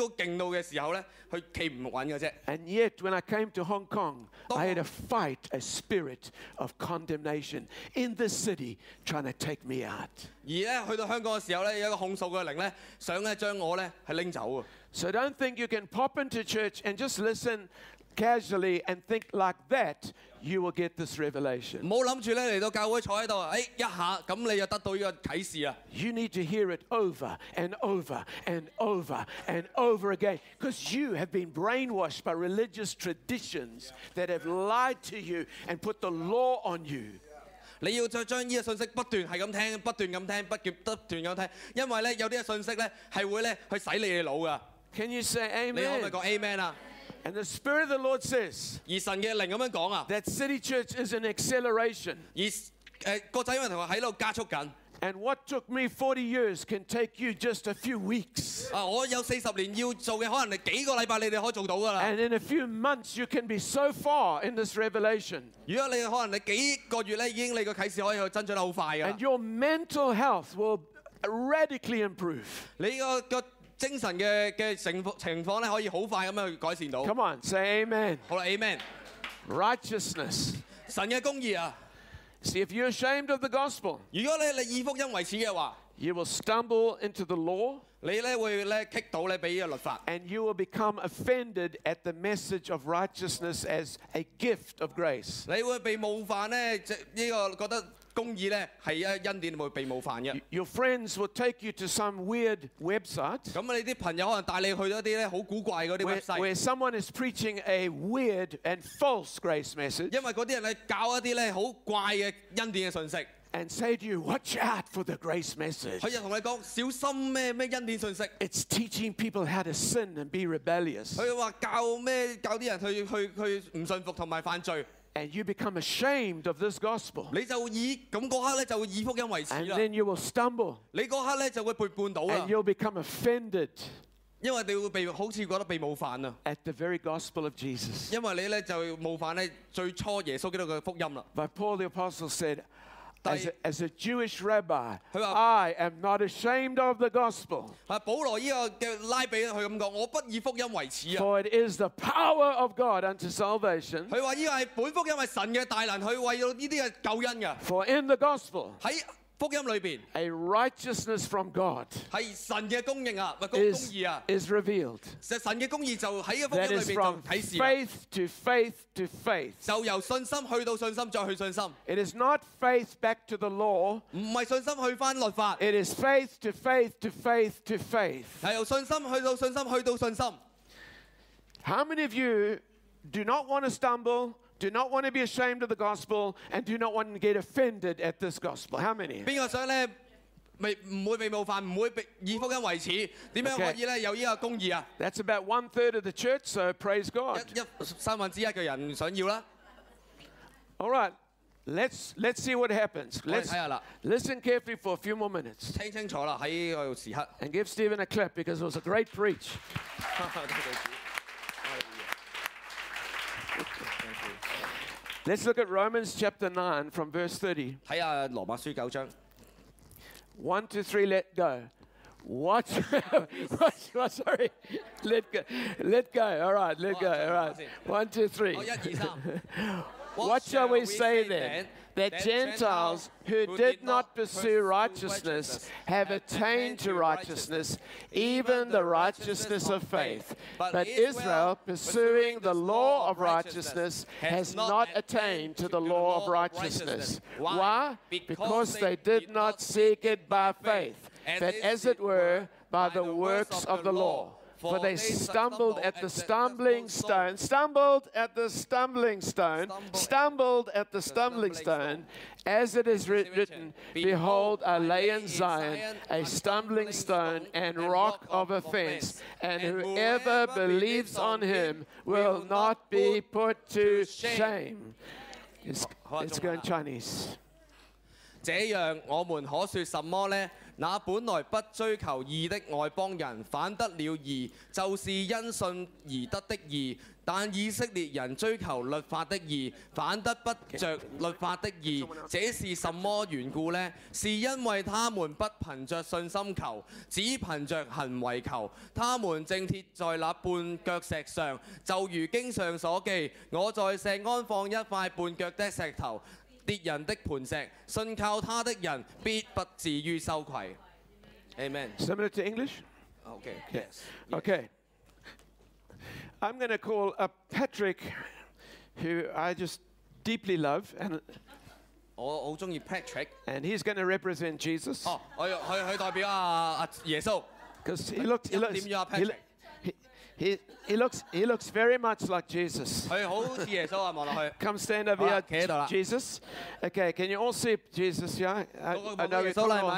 yet, when I came to Hong Kong, I had to fight a spirit of condemnation in this city trying to take me out. So don't think you can pop into church and just listen casually and think like that, you will get this revelation. You need to hear it over and over and over and over again, because you have been brainwashed by religious traditions that have lied to you and put the law on you. Can you say amen? And the Spirit of the Lord says that City Church is an acceleration. And what took me forty years can take you just a few weeks. And in a few months, you can be so far in this revelation. And your mental health will radically improve. Come on, say amen. Amen. Righteousness. See, if you're ashamed of the gospel, you will stumble into the law, and you will become offended at the message of righteousness as a gift of grace. Your friends will take you to some weird website where, where someone is preaching a weird and false grace message and say to you, watch out for the grace message. It's teaching people how to sin and be rebellious. And you become ashamed of this gospel. And then you will stumble. And you'll become offended at the very gospel of Jesus. But Paul the Apostle said, As a, as a Jewish rabbi, I am not ashamed of the gospel, for it is the power of God unto salvation. For in the gospel, a righteousness from God is, is revealed. That is from faith to faith to faith. It is not faith back to the law. It is faith to faith to faith to faith. How many of you do not want to stumble? Do not want to be ashamed of the gospel, and do not want to get offended at this gospel? How many? Okay. That's about one third of the church, so praise God. All right, let's, let's see what happens. Let's listen carefully for a few more minutes. And give Stephen a clap, because it was a great preach. Let's look at Romans chapter nine from verse thirty. One, two, three, let go. Watch. Watch sorry. Let go. Let go. All right. Let go. All right. One, two, three. What shall we say then? that Gentiles who did not pursue righteousness have attained to righteousness, even the righteousness of faith. But Israel, pursuing the law of righteousness, has not attained to the law of righteousness. Why? Because they did not seek it by faith, but as it were, by the works of the law. For they stumbled at the stumbling stone, stumbled at the stumbling stone, stumbled at the stumbling stone, as it is written, Behold, I lay in Zion a stumbling stone and rock of offense, and whoever believes on him will not be put to shame. Let's, let's go in Chinese. 這樣我們可說什麼呢？那本來不追求義的外邦人，反得了義，就是因信而得的義。但以色列人追求律法的義，反得不著律法的義。這是什麼緣故呢？是因為他們不憑著信心求，只憑著行為求。他們正貼在那絆腳石上，就如經上所記：我在錫安放一塊絆腳的石頭。 跌人的磐石，信靠他的人必不至於羞愧。Amen. Similar to English? Okay. Yes. Okay. I'm going to call up Patrick, who I just deeply love, and 我好中意 Patrick. And he's going to represent Jesus. 哦，佢佢佢代表啊啊耶穌。Because he looked, he looks, he he he looks, he looks very much like Jesus. Come stand over here, Jesus. Okay, can you all see Jesus? Yeah, I, I know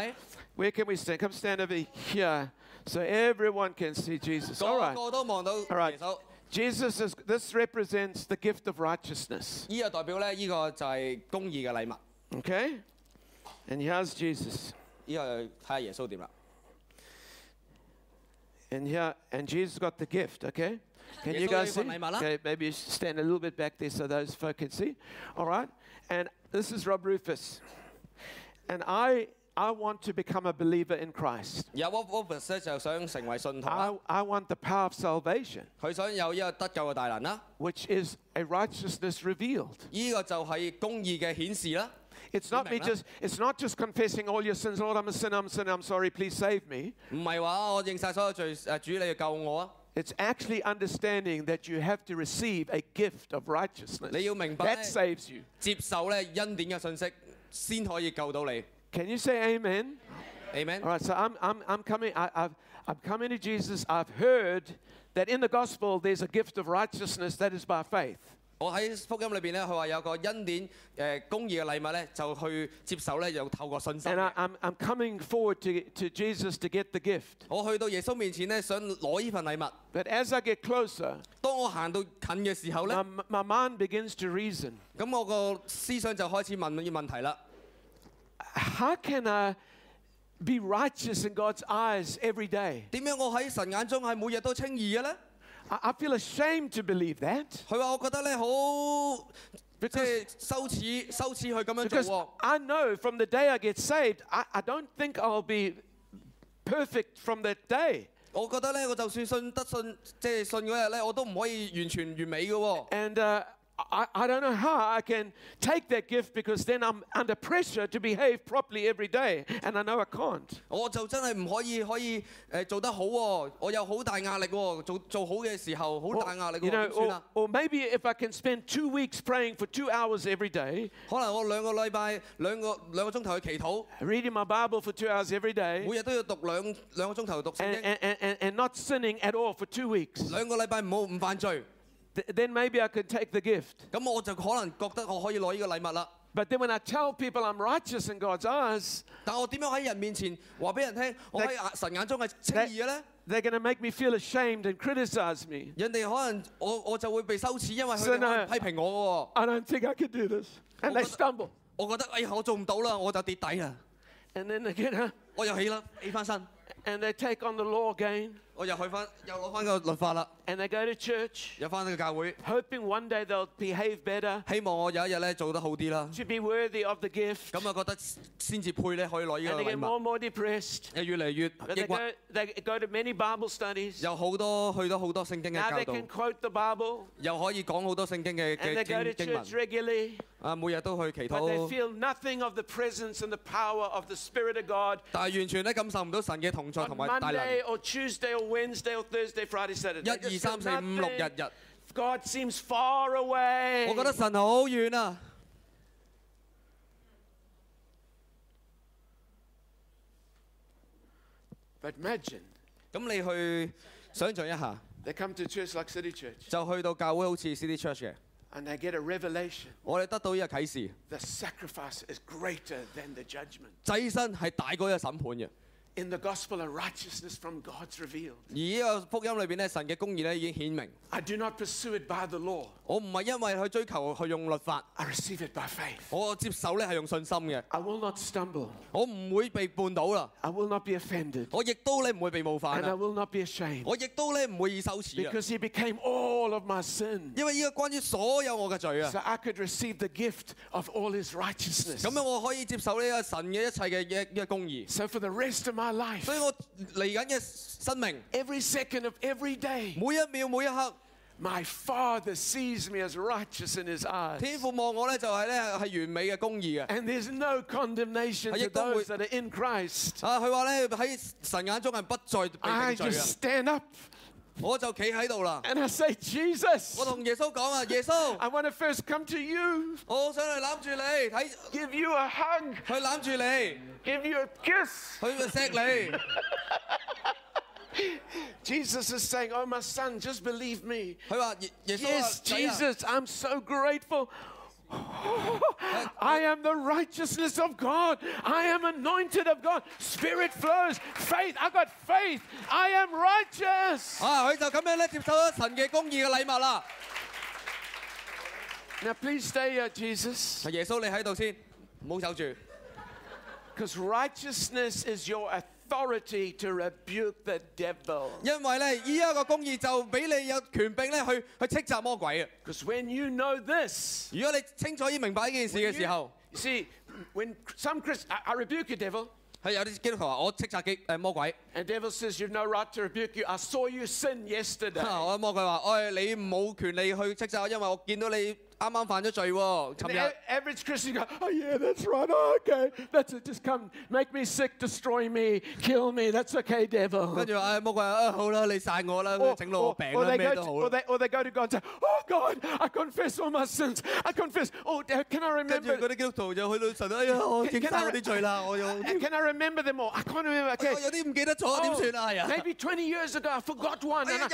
you. Where can we stand? Come stand over here, so everyone can see Jesus. All right. All right. Jesus is. This represents the gift of righteousness. Okay. And here's Jesus. And here, and Jesus got the gift, okay? Can you guys see? Okay, maybe stand a little bit back there so those folk can see. All right. And this is Rob Rufus. And I I want to become a believer in Christ. Yeah, Rob Rufus 咧就想成為信徒。I I want the power of salvation. 佢想有呢個得救嘅大能啦。Which is a righteousness revealed. 呢個就係公義嘅顯示啦。 It's not me just. It's not just confessing all your sins. Lord, I'm a sinner. I'm a sinner. I'm sorry. Please save me. 唔係話我認曬所有罪，誒主你要救我啊！ It's actually understanding that you have to receive a gift of righteousness. 你要明白咧。That saves you. 接受咧恩典嘅信息，先可以救到你。Can you say amen? Amen. All right. So I'm I'm I'm coming. I I've I'm coming to Jesus. I've heard that in the gospel there's a gift of righteousness that is by faith. 我喺福音裏邊咧，佢話有個恩典誒公義嘅禮物咧，就去接受咧，又透過信心。And I'm I'm coming forward to to Jesus to get the gift. 我去到耶穌面前咧，想攞呢份禮物。But as I get closer, 當我行到近嘅時候咧 ，my mind begins to reason. 咁我個思想就開始問呢問題啦。How can I be righteous in God's eyes every day? 點樣我喺神眼中係每日都稱義嘅咧？ I feel ashamed to believe that. 佢話：我覺得咧好，即係羞恥，羞恥去咁樣做喎。Because I know from the day I get saved, I I don't think I'll be perfect from that day. 我覺得咧，我就算信得信，即係信嗰日咧，我都唔可以完全完美嘅喎。And I I don't know how I can take that gift because then I'm under pressure to behave properly every day, and I know I can't. 我就真係唔可以可以誒做得好喎，我有好大壓力喎，做做好嘅時候好大壓力喎，點算啊？ Or maybe if I can spend two weeks praying for two hours every day. 可能我兩個禮拜兩個兩個鐘頭去祈禱。Reading my Bible for two hours every day. 每日都要讀兩兩個鐘頭讀聖經。And and and not sinning at all for two weeks. 兩個禮拜唔好唔犯罪。 Then maybe I could take the gift. But then when I tell people I'm righteous in God's eyes, they're going to make me feel ashamed and criticize me. So no, I don't think I could do this. And they stumble. And then again, and they take on the law again. And they go to church, hoping one day they'll behave better, to be worthy of the gift. And they get more and more depressed. But they go, they go to many Bible studies. Now they can quote the Bible. And they go to church regularly. But they feel nothing of the presence and the power of the Spirit of God. On Monday or Tuesday or Wednesday or Thursday, Friday, Saturday. God seems far away. But imagine they come to church like City Church. And they get a revelation. The sacrifice is greater than the judgment. In the gospel, a righteousness from God's revealed. I do not pursue it by the law. I receive it by faith. I will not stumble. I will not be offended. And I will not be ashamed. Because He became all of my sin. So I could receive the gift of all His righteousness. So for the rest of my life, every second of every day, my Father sees me as righteous in His eyes. And there's no condemnation to those that are in Christ. I just stand up and I say, Jesus, I want to first come to you, give you a hug, give you a kiss. Jesus is saying, oh, my son, just believe me. Yes, Jesus, I'm so grateful. Oh, I am the righteousness of God. I am anointed of God. Spirit flows. Faith. I got faith. I am righteous. Now please stay here, Jesus. Because righteousness is your authority to rebuke the devil. Because when you know this, you, see, when some Christians, I, I rebuke you, devil. And devil says, you've no right to rebuke you. I saw you sin yesterday. The average Christian goes, oh yeah, that's right, oh, okay, that's it, just come, make me sick, destroy me, kill me, that's okay, devil. Or, or, or, they go to, or, they, or they go to God and say, oh God, I confess all my sins, I confess, oh, can I remember? Can, can, I, can I remember them all? I can't remember, okay. Oh, maybe twenty years ago, I forgot one. And I,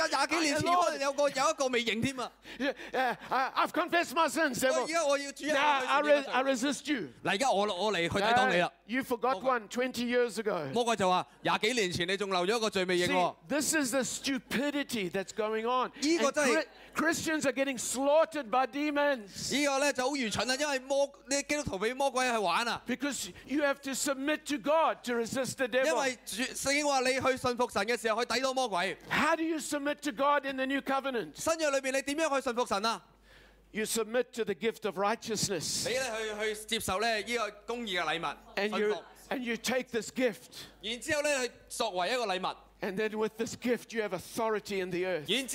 I, I, I've confessed my sins, devil. Now I, re I resist you. Now, you forgot one twenty years ago. See, this is the stupidity that's going on. And Christians are getting slaughtered by demons. Because you have to submit to God to resist the devil. How do you submit to God in the new covenant? You submit to the gift of righteousness. And you, and you take this gift. And then with this gift you have authority in the earth. Because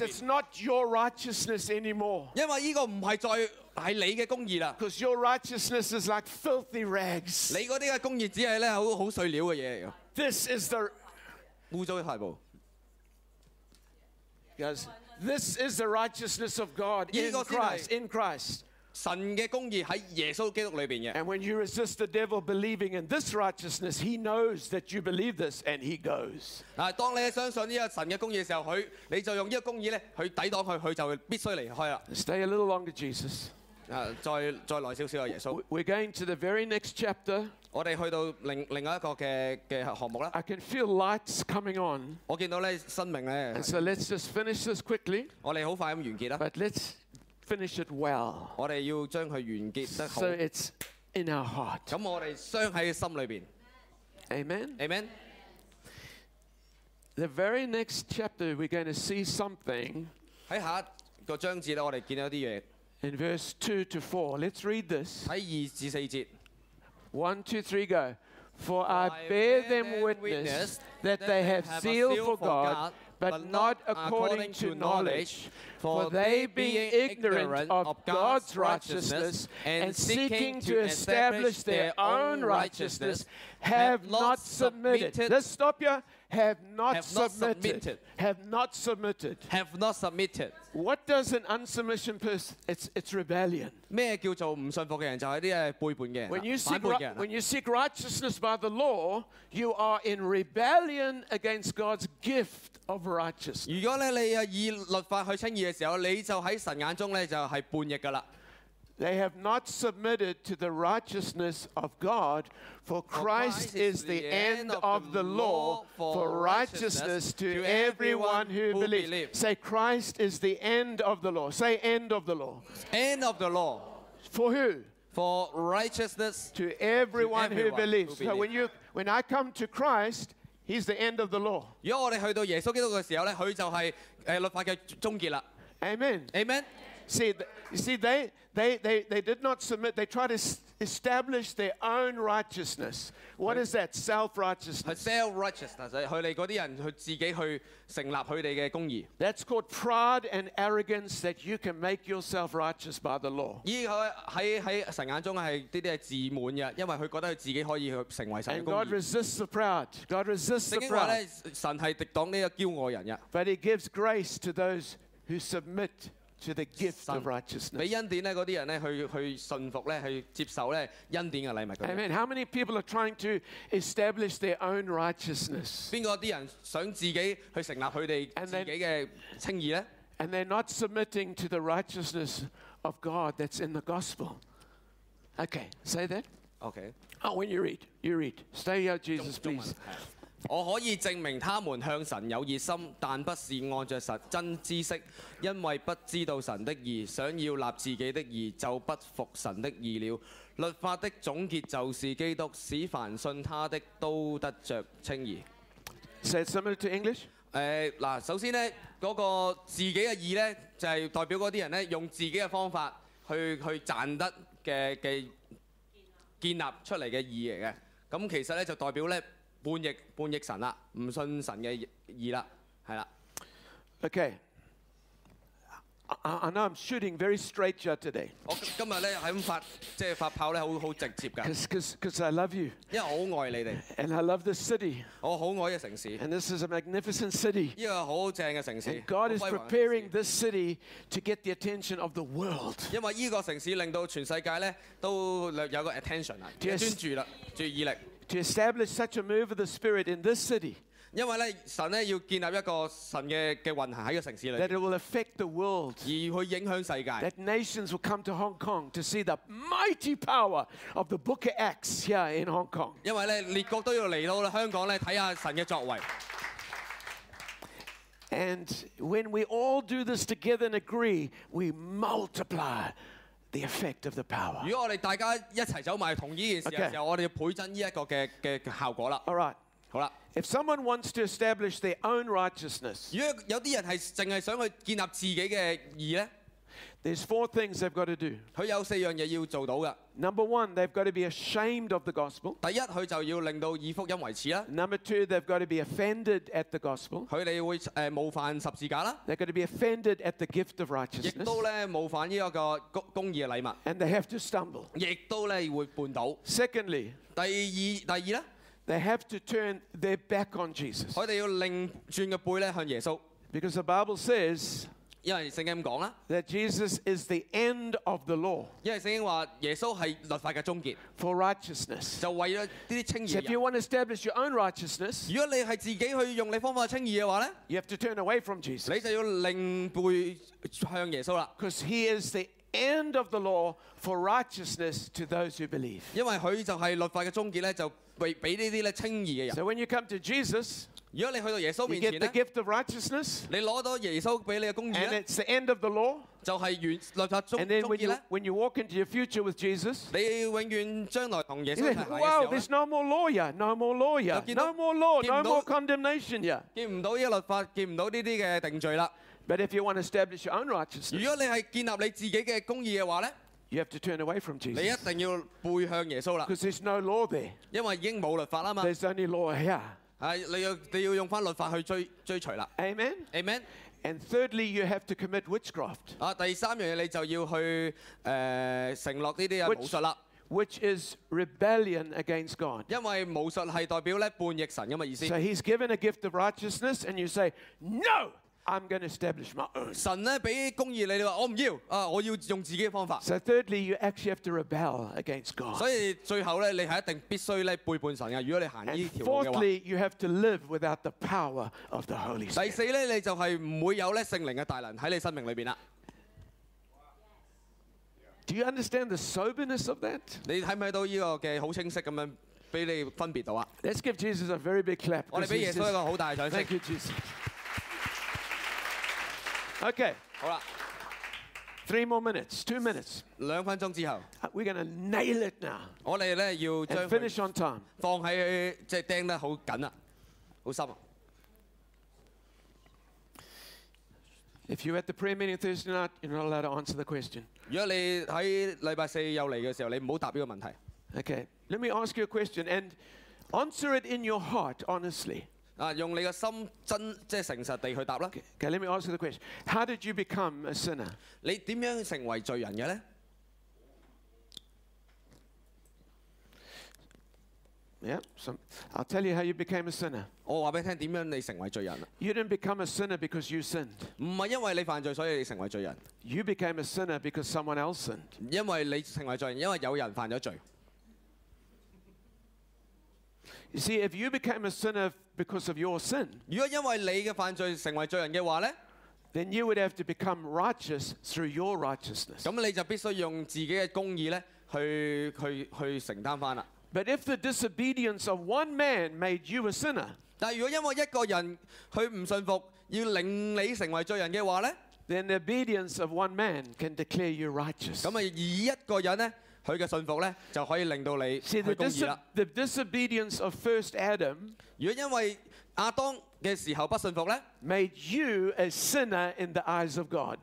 it's not your righteousness anymore. Because your righteousness is like filthy rags. This is the... Because this is the righteousness of God in Christ, in Christ. And when you resist the devil believing in this righteousness, he knows that you believe this and he goes. Stay a little longer, Jesus. We're going to the very next chapter. I can feel lights coming on. And so let's just finish this quickly. But let's finish it well. So it's in our heart. Amen. Amen. the very next chapter we're going to see something. 喺下個章節咧，我哋見到啲嘢。In verse two to four, let's read this. 喺二至四節。One, two, three, go. For I bear them witness that they have zeal for God, but not according to knowledge. For they, being ignorant of God's righteousness and seeking to establish their own righteousness, have not submitted. Let's stop you. Have not, have not submitted. submitted. Have not submitted. Have not submitted. What does an unsubmission person? It's it's rebellion. When you seek when you seek righteousness by the law, you are in rebellion against God's gift of righteousness. They have not submitted to the righteousness of God, for Christ is the end of the law for righteousness to everyone who believes. Say, Christ is the end of the law. Say, end of the law. End of the law. For who? For righteousness to everyone who believes. So when you, when I come to Christ, He's the end of the law. 如果我哋去到耶穌基督嘅時候咧，佢就係誒律法嘅終結啦。Amen. Amen. See, you see, they, they, they, they did not submit. They tried to establish their own righteousness. What is that? Self-righteousness. Self-righteousness. That's called pride and arrogance, that you can make yourself righteous by the law. And God resists the proud. God resists the proud. But He gives grace to those who submit to the gift of righteousness. Amen. How many people are trying to establish their own righteousness? And they're, and they're not submitting to the righteousness of God that's in the gospel. Okay, say that. Okay. Oh, when you read, you read. Stay here, Jesus, please. 我可以證明他們向神有熱心，但不是按著實真知識，因為不知道神的義，想要立自己的義，就不服神的義了。律法的總結就是基督，使凡信他的都得著稱義。Say similar to English. 誒嗱，首先咧嗰個自己嘅義咧，就係代表嗰啲人咧用自己嘅方法去去賺得嘅嘅建立出嚟嘅義嚟嘅。咁其實咧就代表咧。 叛逆叛逆神啦，唔信神嘅義啦，係啦。Okay, I know I'm shooting very straight here today. 我今日咧係咁發，即係發炮咧，好好直接㗎。Cause, cause, cause I love you. 因為我好愛你哋。And I love this city. 我好愛嘅城市。And this is a magnificent city. 呢個好正嘅城市。And God is preparing this city to get the attention of the world. 因為呢個城市令到全世界咧都有個 attention 啦，專注啦，注意力。 To establish such a move of the Spirit in this city, that it will affect the world, that nations will come to Hong Kong to see the mighty power of the Book of Acts here in Hong Kong. And when we all do this together and agree, we multiply the effect of the power. Okay. All right. If someone wants to establish their own righteousness, there's four things they've got to do. Number one, they've got to be ashamed of the gospel. Number two, they've got to be offended at the gospel. They've got to be offended at the gift of righteousness. And they have to stumble. Secondly, they have to turn their back on Jesus. Because the Bible says that Jesus is the end of the law for righteousness. So if you want to establish your own righteousness, you have to turn away from Jesus, because He is the end of the law for righteousness to those who believe. So when you come to Jesus, You get the gift of righteousness, and it's the end of the law. And then when you, when you walk into your future with Jesus, wow, there's no more law here, no more law here, no more law, no more condemnation here. But if you want to establish your own righteousness, you have to turn away from Jesus. Because there's no law there. There's only law here. Amen. Amen. And thirdly, you have to commit witchcraft. Which, which is rebellion against God. So he's given a gift of righteousness and you say, no! I'm going to establish my own. So thirdly, you actually have to rebel against God. And fourthly, you have to live without the power of the Holy Spirit. Do you understand the soberness of that? Let's give Jesus a very big clap. Says, thank you, Jesus. Okay, three more minutes, two minutes. We're going to nail it now and finish on time. If you're at the prayer meeting Thursday night, you're not allowed to answer the question. Okay, let me ask you a question and answer it in your heart, honestly. Okay, let me ask you the question. How did you become a sinner? Yeah, so I'll tell you how you became a sinner. You didn't become a sinner because you sinned. You became a sinner because someone else sinned. You see, if you became a sinner because of your sin, then you would have to become righteous through your righteousness. But if the disobedience of one man made you a sinner, then the obedience of one man can declare you righteous. See, the, diso the disobedience of first Adam made you a sinner in the eyes of God.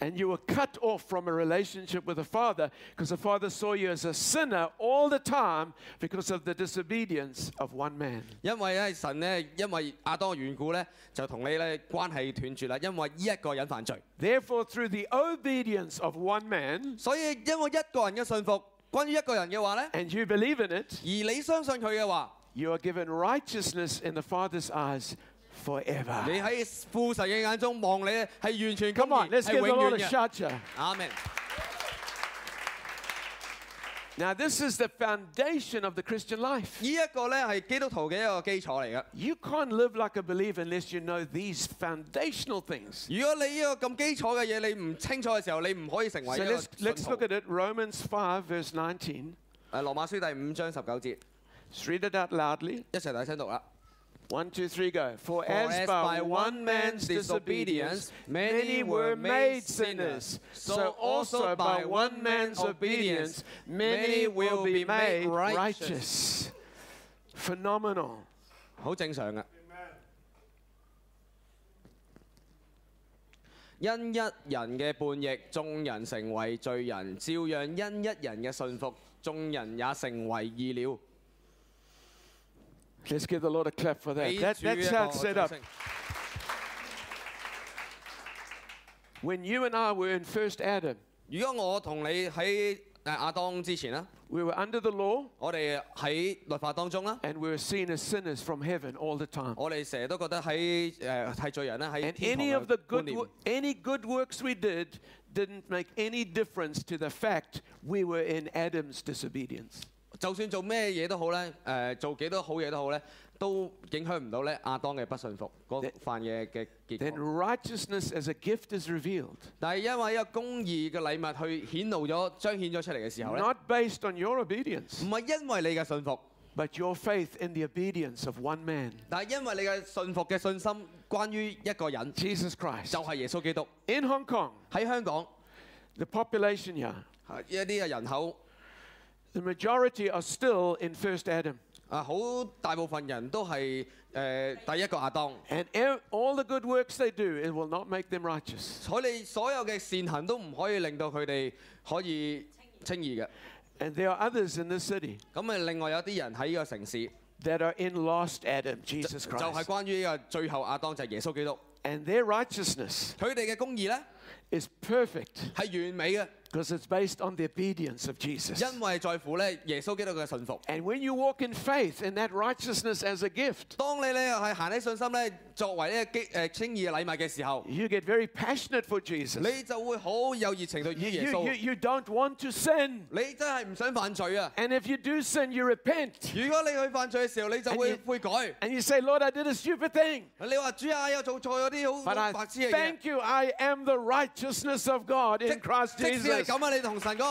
And you were cut off from a relationship with the Father because the Father saw you as a sinner all the time because of the disobedience of one man. Therefore, through the obedience of one man, and you believe in it, you are given righteousness in the Father's eyes forever. Come on, let's give the Lord a shout. Amen. Now, this is the foundation of the Christian life. You can't live like a believer unless you know these foundational things. So let's, let's look at it. Romans five, verse nineteen. Let's read it out loudly. One, two, three, go. For, For as, as by one man's disobedience many were made sinners, so also by one man's obedience many will be made righteous. Phenomenal. Let's give the Lord a clap for that. that that's how it's set up. When you and I were in first Adam, we were under the law, and we were seen as sinners from heaven all the time. And any of the good, any good works we did didn't make any difference to the fact we were in Adam's disobedience. Then righteousness as a gift is revealed. Not based on your obedience. But your faith in the obedience of one man. 但係因為你嘅信服嘅信心，關於一個人。Jesus Christ 就係耶穌基督。In Hong Kong 喺香港 ，the population here 一啲嘅人口 ，the majority are still in first Adam 啊，好大部分人都係誒第一個亞當。And all the good works they do, it will not make them righteous。所以所有嘅善行都唔可以令到佢哋可以稱義嘅。 And there are others in this city that are in lost Adam, Jesus Christ. And their righteousness is perfect because it's based on the obedience of Jesus. And when you walk in faith in that righteousness as a gift, you get very passionate for Jesus. You, you, you don't want to sin. And if you do sin, you repent. And you, and you say, Lord, I did a stupid thing. But I thank you, I am the righteousness of God in Christ Jesus. Because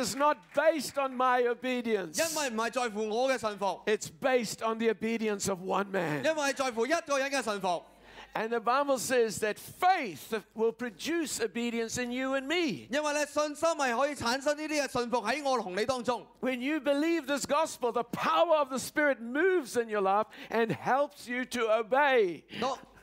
it's not based on my obedience. It's based on the obedience of one man. And the Bible says that faith will produce obedience in you and me. When you believe this gospel, the power of the Spirit moves in your life and helps you to obey.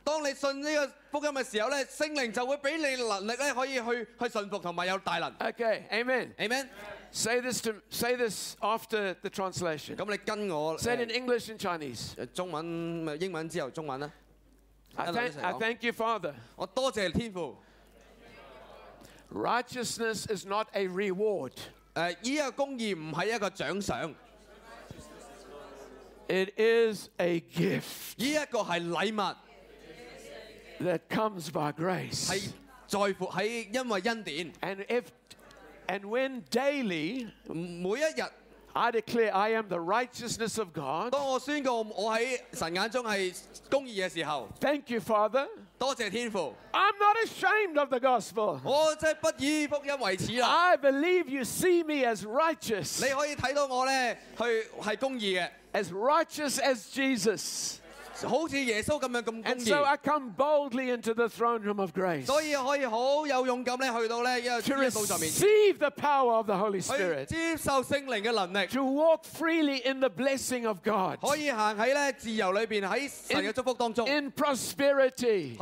當你信呢個福音嘅時候咧，聖靈就會俾你能力咧，可以去去信服同埋有大能。Okay, amen. Amen. Say this to say this after the translation. 咁你跟我。Say it in English and Chinese. 中文咪英文之後中文啦。I thank I thank you, Father. 我多謝天父。Righteousness is not a reward. 誒，依個公義唔係一個獎賞。 It is a gift. 依一個係禮物。 That comes by grace. And if and when daily, I declare I am the righteousness of God. Thank you, Father. I'm not ashamed of the gospel. I believe you see me as righteous. As righteous as Jesus. And so I come boldly into the throne room of grace to receive the power of the Holy Spirit, to walk freely in the blessing of God, in, in prosperity.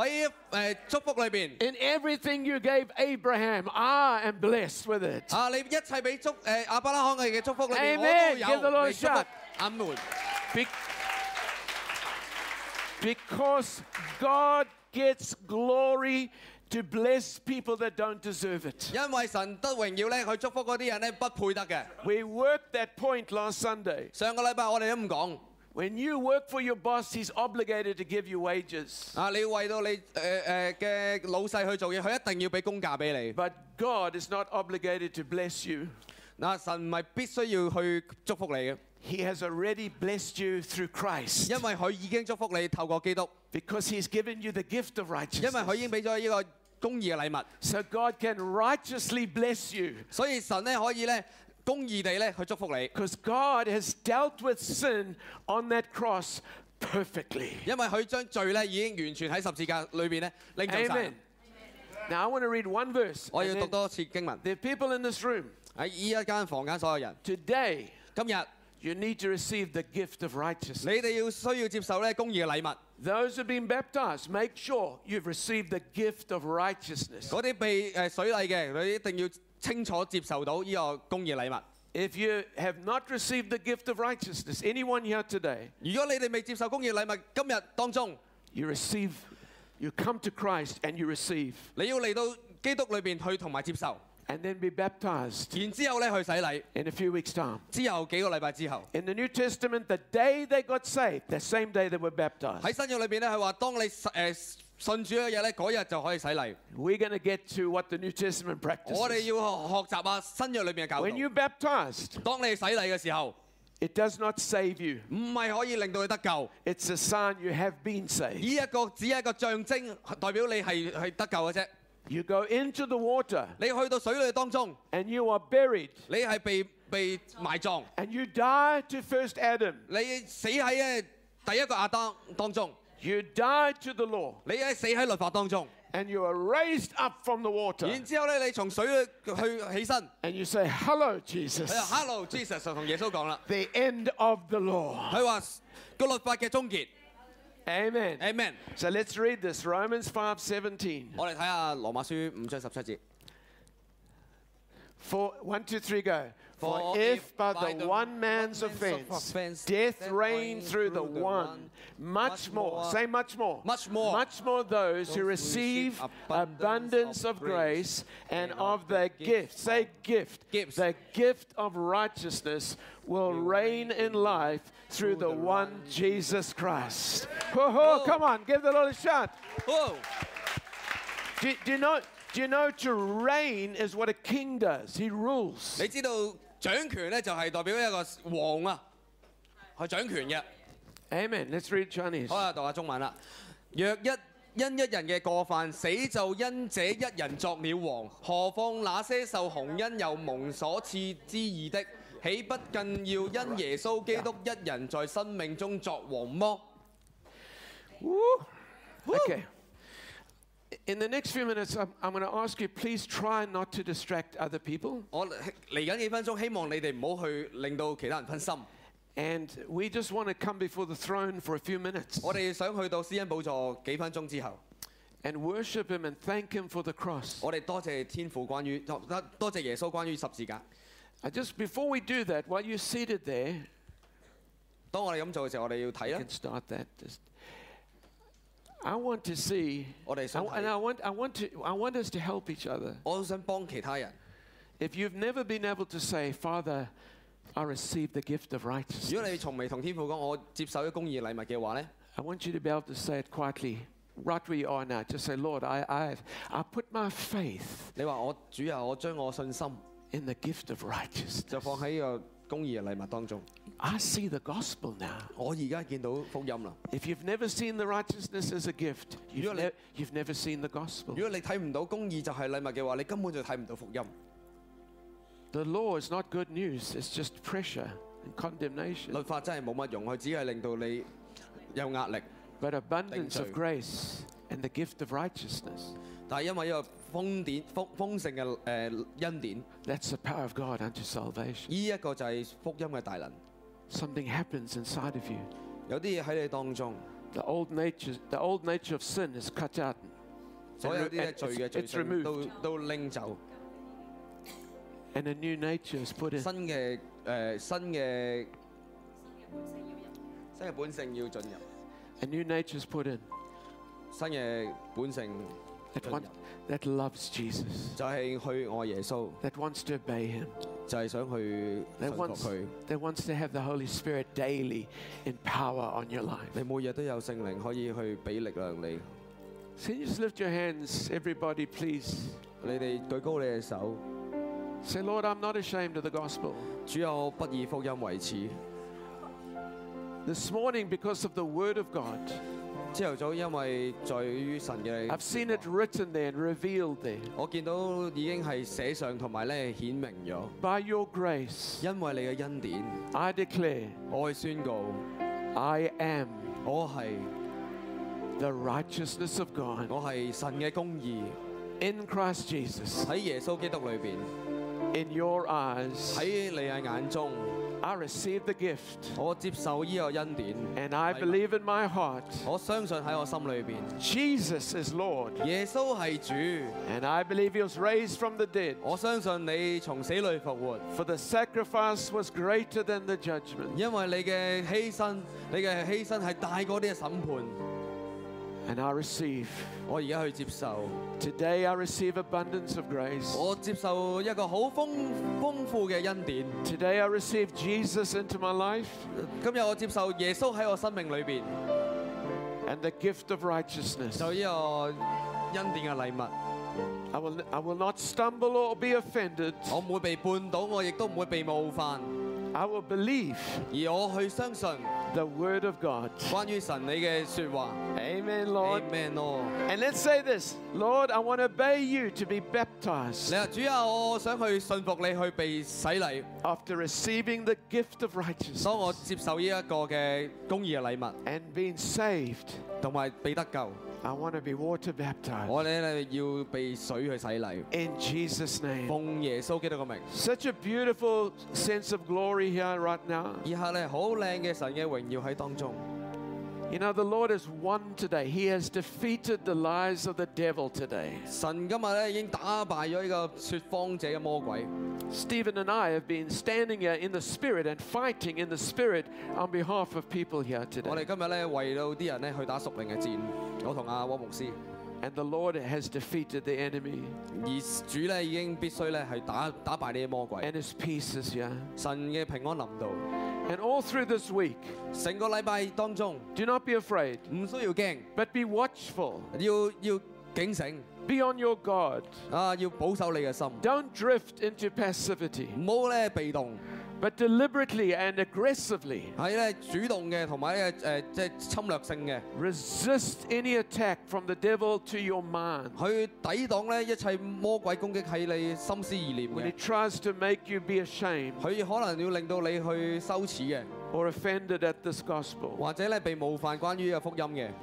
In everything you gave Abraham, I am blessed with it. Amen. Give the Lord a shout. Amen. Because God gets glory to bless people that don't deserve it. We worked that point last Sunday. When you work for your boss, he's obligated to give you wages. But God is not obligated to bless you. He has already blessed you through Christ. Because he's given you the gift of righteousness. So God can righteously bless you. Because God has dealt with sin on that cross perfectly. Amen. Now I want to read one verse. There are people in this room. Today, you need to receive the gift of righteousness. Those who have been baptized, make sure you've received the gift of righteousness. If you have not received the gift of righteousness, anyone here today, you receive, you come to Christ and you receive. And then be baptized in a few weeks' time. In the New Testament, the day they got saved, the same day they were baptized. We're going to get to what the New Testament practices. When you're baptized, it does not save you. It's a sign you have been saved. You go into the water. 你去到水裏當中。And you are buried. 你係被被埋葬。And you die to first Adam. 你死喺第一個亞當當中。You die to the law. 你係死喺律法當中。And you are raised up from the water. 然之後咧，你從水裏去起身。And you say, "Hello, Jesus." 佢話 "Hello, Jesus." 就同耶穌講啦。The end of the law. 佢話個律法嘅終結。 Amen. Amen. So let's read this, Romans five seventeen. 我哋睇下羅馬書五章十七節。For one, two, three, go. For if by the one man's offense death reigned through the one, much more, say much more, much more, much more those who receive abundance of grace and of the gift, say gift, the gift of righteousness will reign in life through the one Jesus Christ. Whoa, come on, give the Lord a shout. Whoa. Do, do you know? Do you know to reign is what a king does? He rules. 你知道掌權咧就係代表一個王啊，係掌權嘅。Amen. Let's read Chinese. 好啦，讀下中文啦。若一因一人嘅過犯，死就因這一人作了王，何況那些受洪恩又蒙所賜之義的，豈不更要因耶穌基督一人在生命中作王麼 ？Okay. In the next few minutes, I'm, I'm going to ask you, please try not to distract other people. 我嚟緊幾分鐘，希望你哋唔好去令到其他人分心。And we just want to come before the throne for a few minutes. 我哋想去到施恩寶座幾分鐘之後。And worship Him and thank Him for the cross. 我哋多謝天父關於多謝耶穌關於十字架。I just before we do that, while you're seated there, 當我哋咁做嘅時候，我哋要睇啦。Can start that. I want to see, and I want, I want to, I want us to help each other. If you've never been able to say, Father, I receive the gift of righteousness, I want you to be able to say it quietly, right where you are now. Just say, Lord, I, I've, I put my faith in the gift of righteousness. I see the gospel now. If you've never seen the righteousness as a gift, you've, ne you've never seen the gospel. The law is not good news, it's just pressure and condemnation. But abundance of grace and the gift of righteousness. That's the power of God unto salvation. Something happens inside of you. The old nature, the old nature of sin is cut out. It's, it's removed. And a new nature is put in. A new nature is put in. That, one, that loves Jesus, that wants to obey Him, that wants, that wants to have the Holy Spirit daily in power on your life. So you just lift your hands, everybody, please. Say, Lord, I'm not ashamed of the gospel. This morning, because of the Word of God, I've seen it written there and revealed there. By your grace, I declare, I am the righteousness of God in Christ Jesus. In your eyes, I receive the gift, and I believe in my heart Jesus is Lord, and I believe He was raised from the dead, for the sacrifice was greater than the judgment. And I receive. Today I receive abundance of grace. Today I receive Jesus into my life. And the gift of righteousness. I will, I will not stumble or be offended. I will believe 而我去相信 the word of God. 關於神你嘅説話 Amen, Lord. Amen, Lord. And let's say this, Lord, I want to obey you to be baptized. 你話主啊，我想去信服你去被洗禮。After receiving the gift of righteousness. 當我接受呢一個嘅公義嘅禮物 and being saved. 同埋被得救。 I want to be water baptized. 我哋要被水去洗禮。In Jesus' name. 奉耶穌基督嘅名。Such a beautiful sense of glory here right now. 以下咧好靚嘅神嘅榮耀喺當中。You know the Lord has won today. He has defeated the lies of the devil today. 神今日咧已經打敗咗呢個説謊者嘅魔鬼。 Stephen and I have been standing here in the Spirit and fighting in the Spirit on behalf of people here today. And the Lord has defeated the enemy. And His peace is here. And all through this week, do not be afraid, but be watchful. Be on your guard. Don't drift into passivity. But deliberately and aggressively resist any attack from the devil to your mind when he tries to make you be ashamed or offended at this gospel.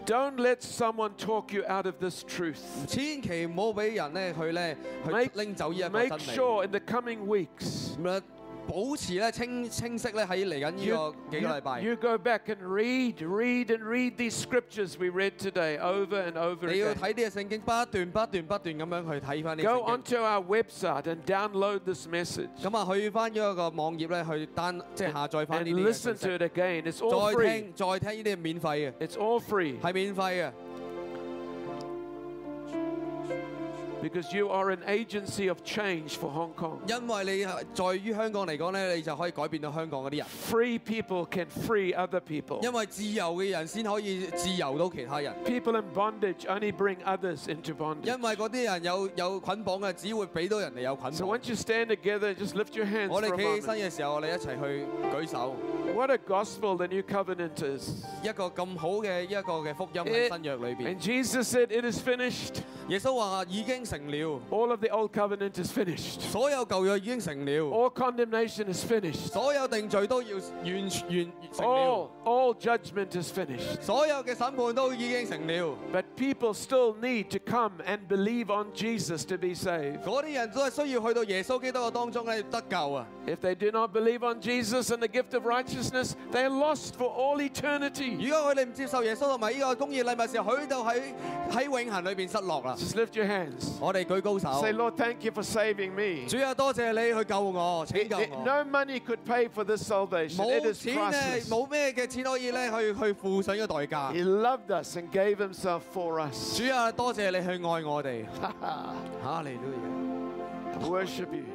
Don't let someone talk you out of this truth. Make, make sure in the coming weeks You, you, you go back and read, read and read these scriptures we read today over and over again. Go onto our website and download this message. And, and listen to it again. It's all free. It's all free. Because you are an agency of change for Hong Kong. Free people can free other people. People in bondage only bring others into bondage. So once you stand together, just lift your hands for a moment. What a gospel the new covenant is. It, and Jesus said, it is finished. All of the old covenant is finished. All condemnation is finished. All, all judgment is finished. But people still need to come and believe on Jesus to be saved. If they do not believe on Jesus and the gift of righteousness, they are lost for all eternity. Just lift your hands. Say, Lord, thank you for saving me. It, it, no money could pay for this salvation. It is priceless. He loved us and gave Himself for us. Hallelujah. Worship you.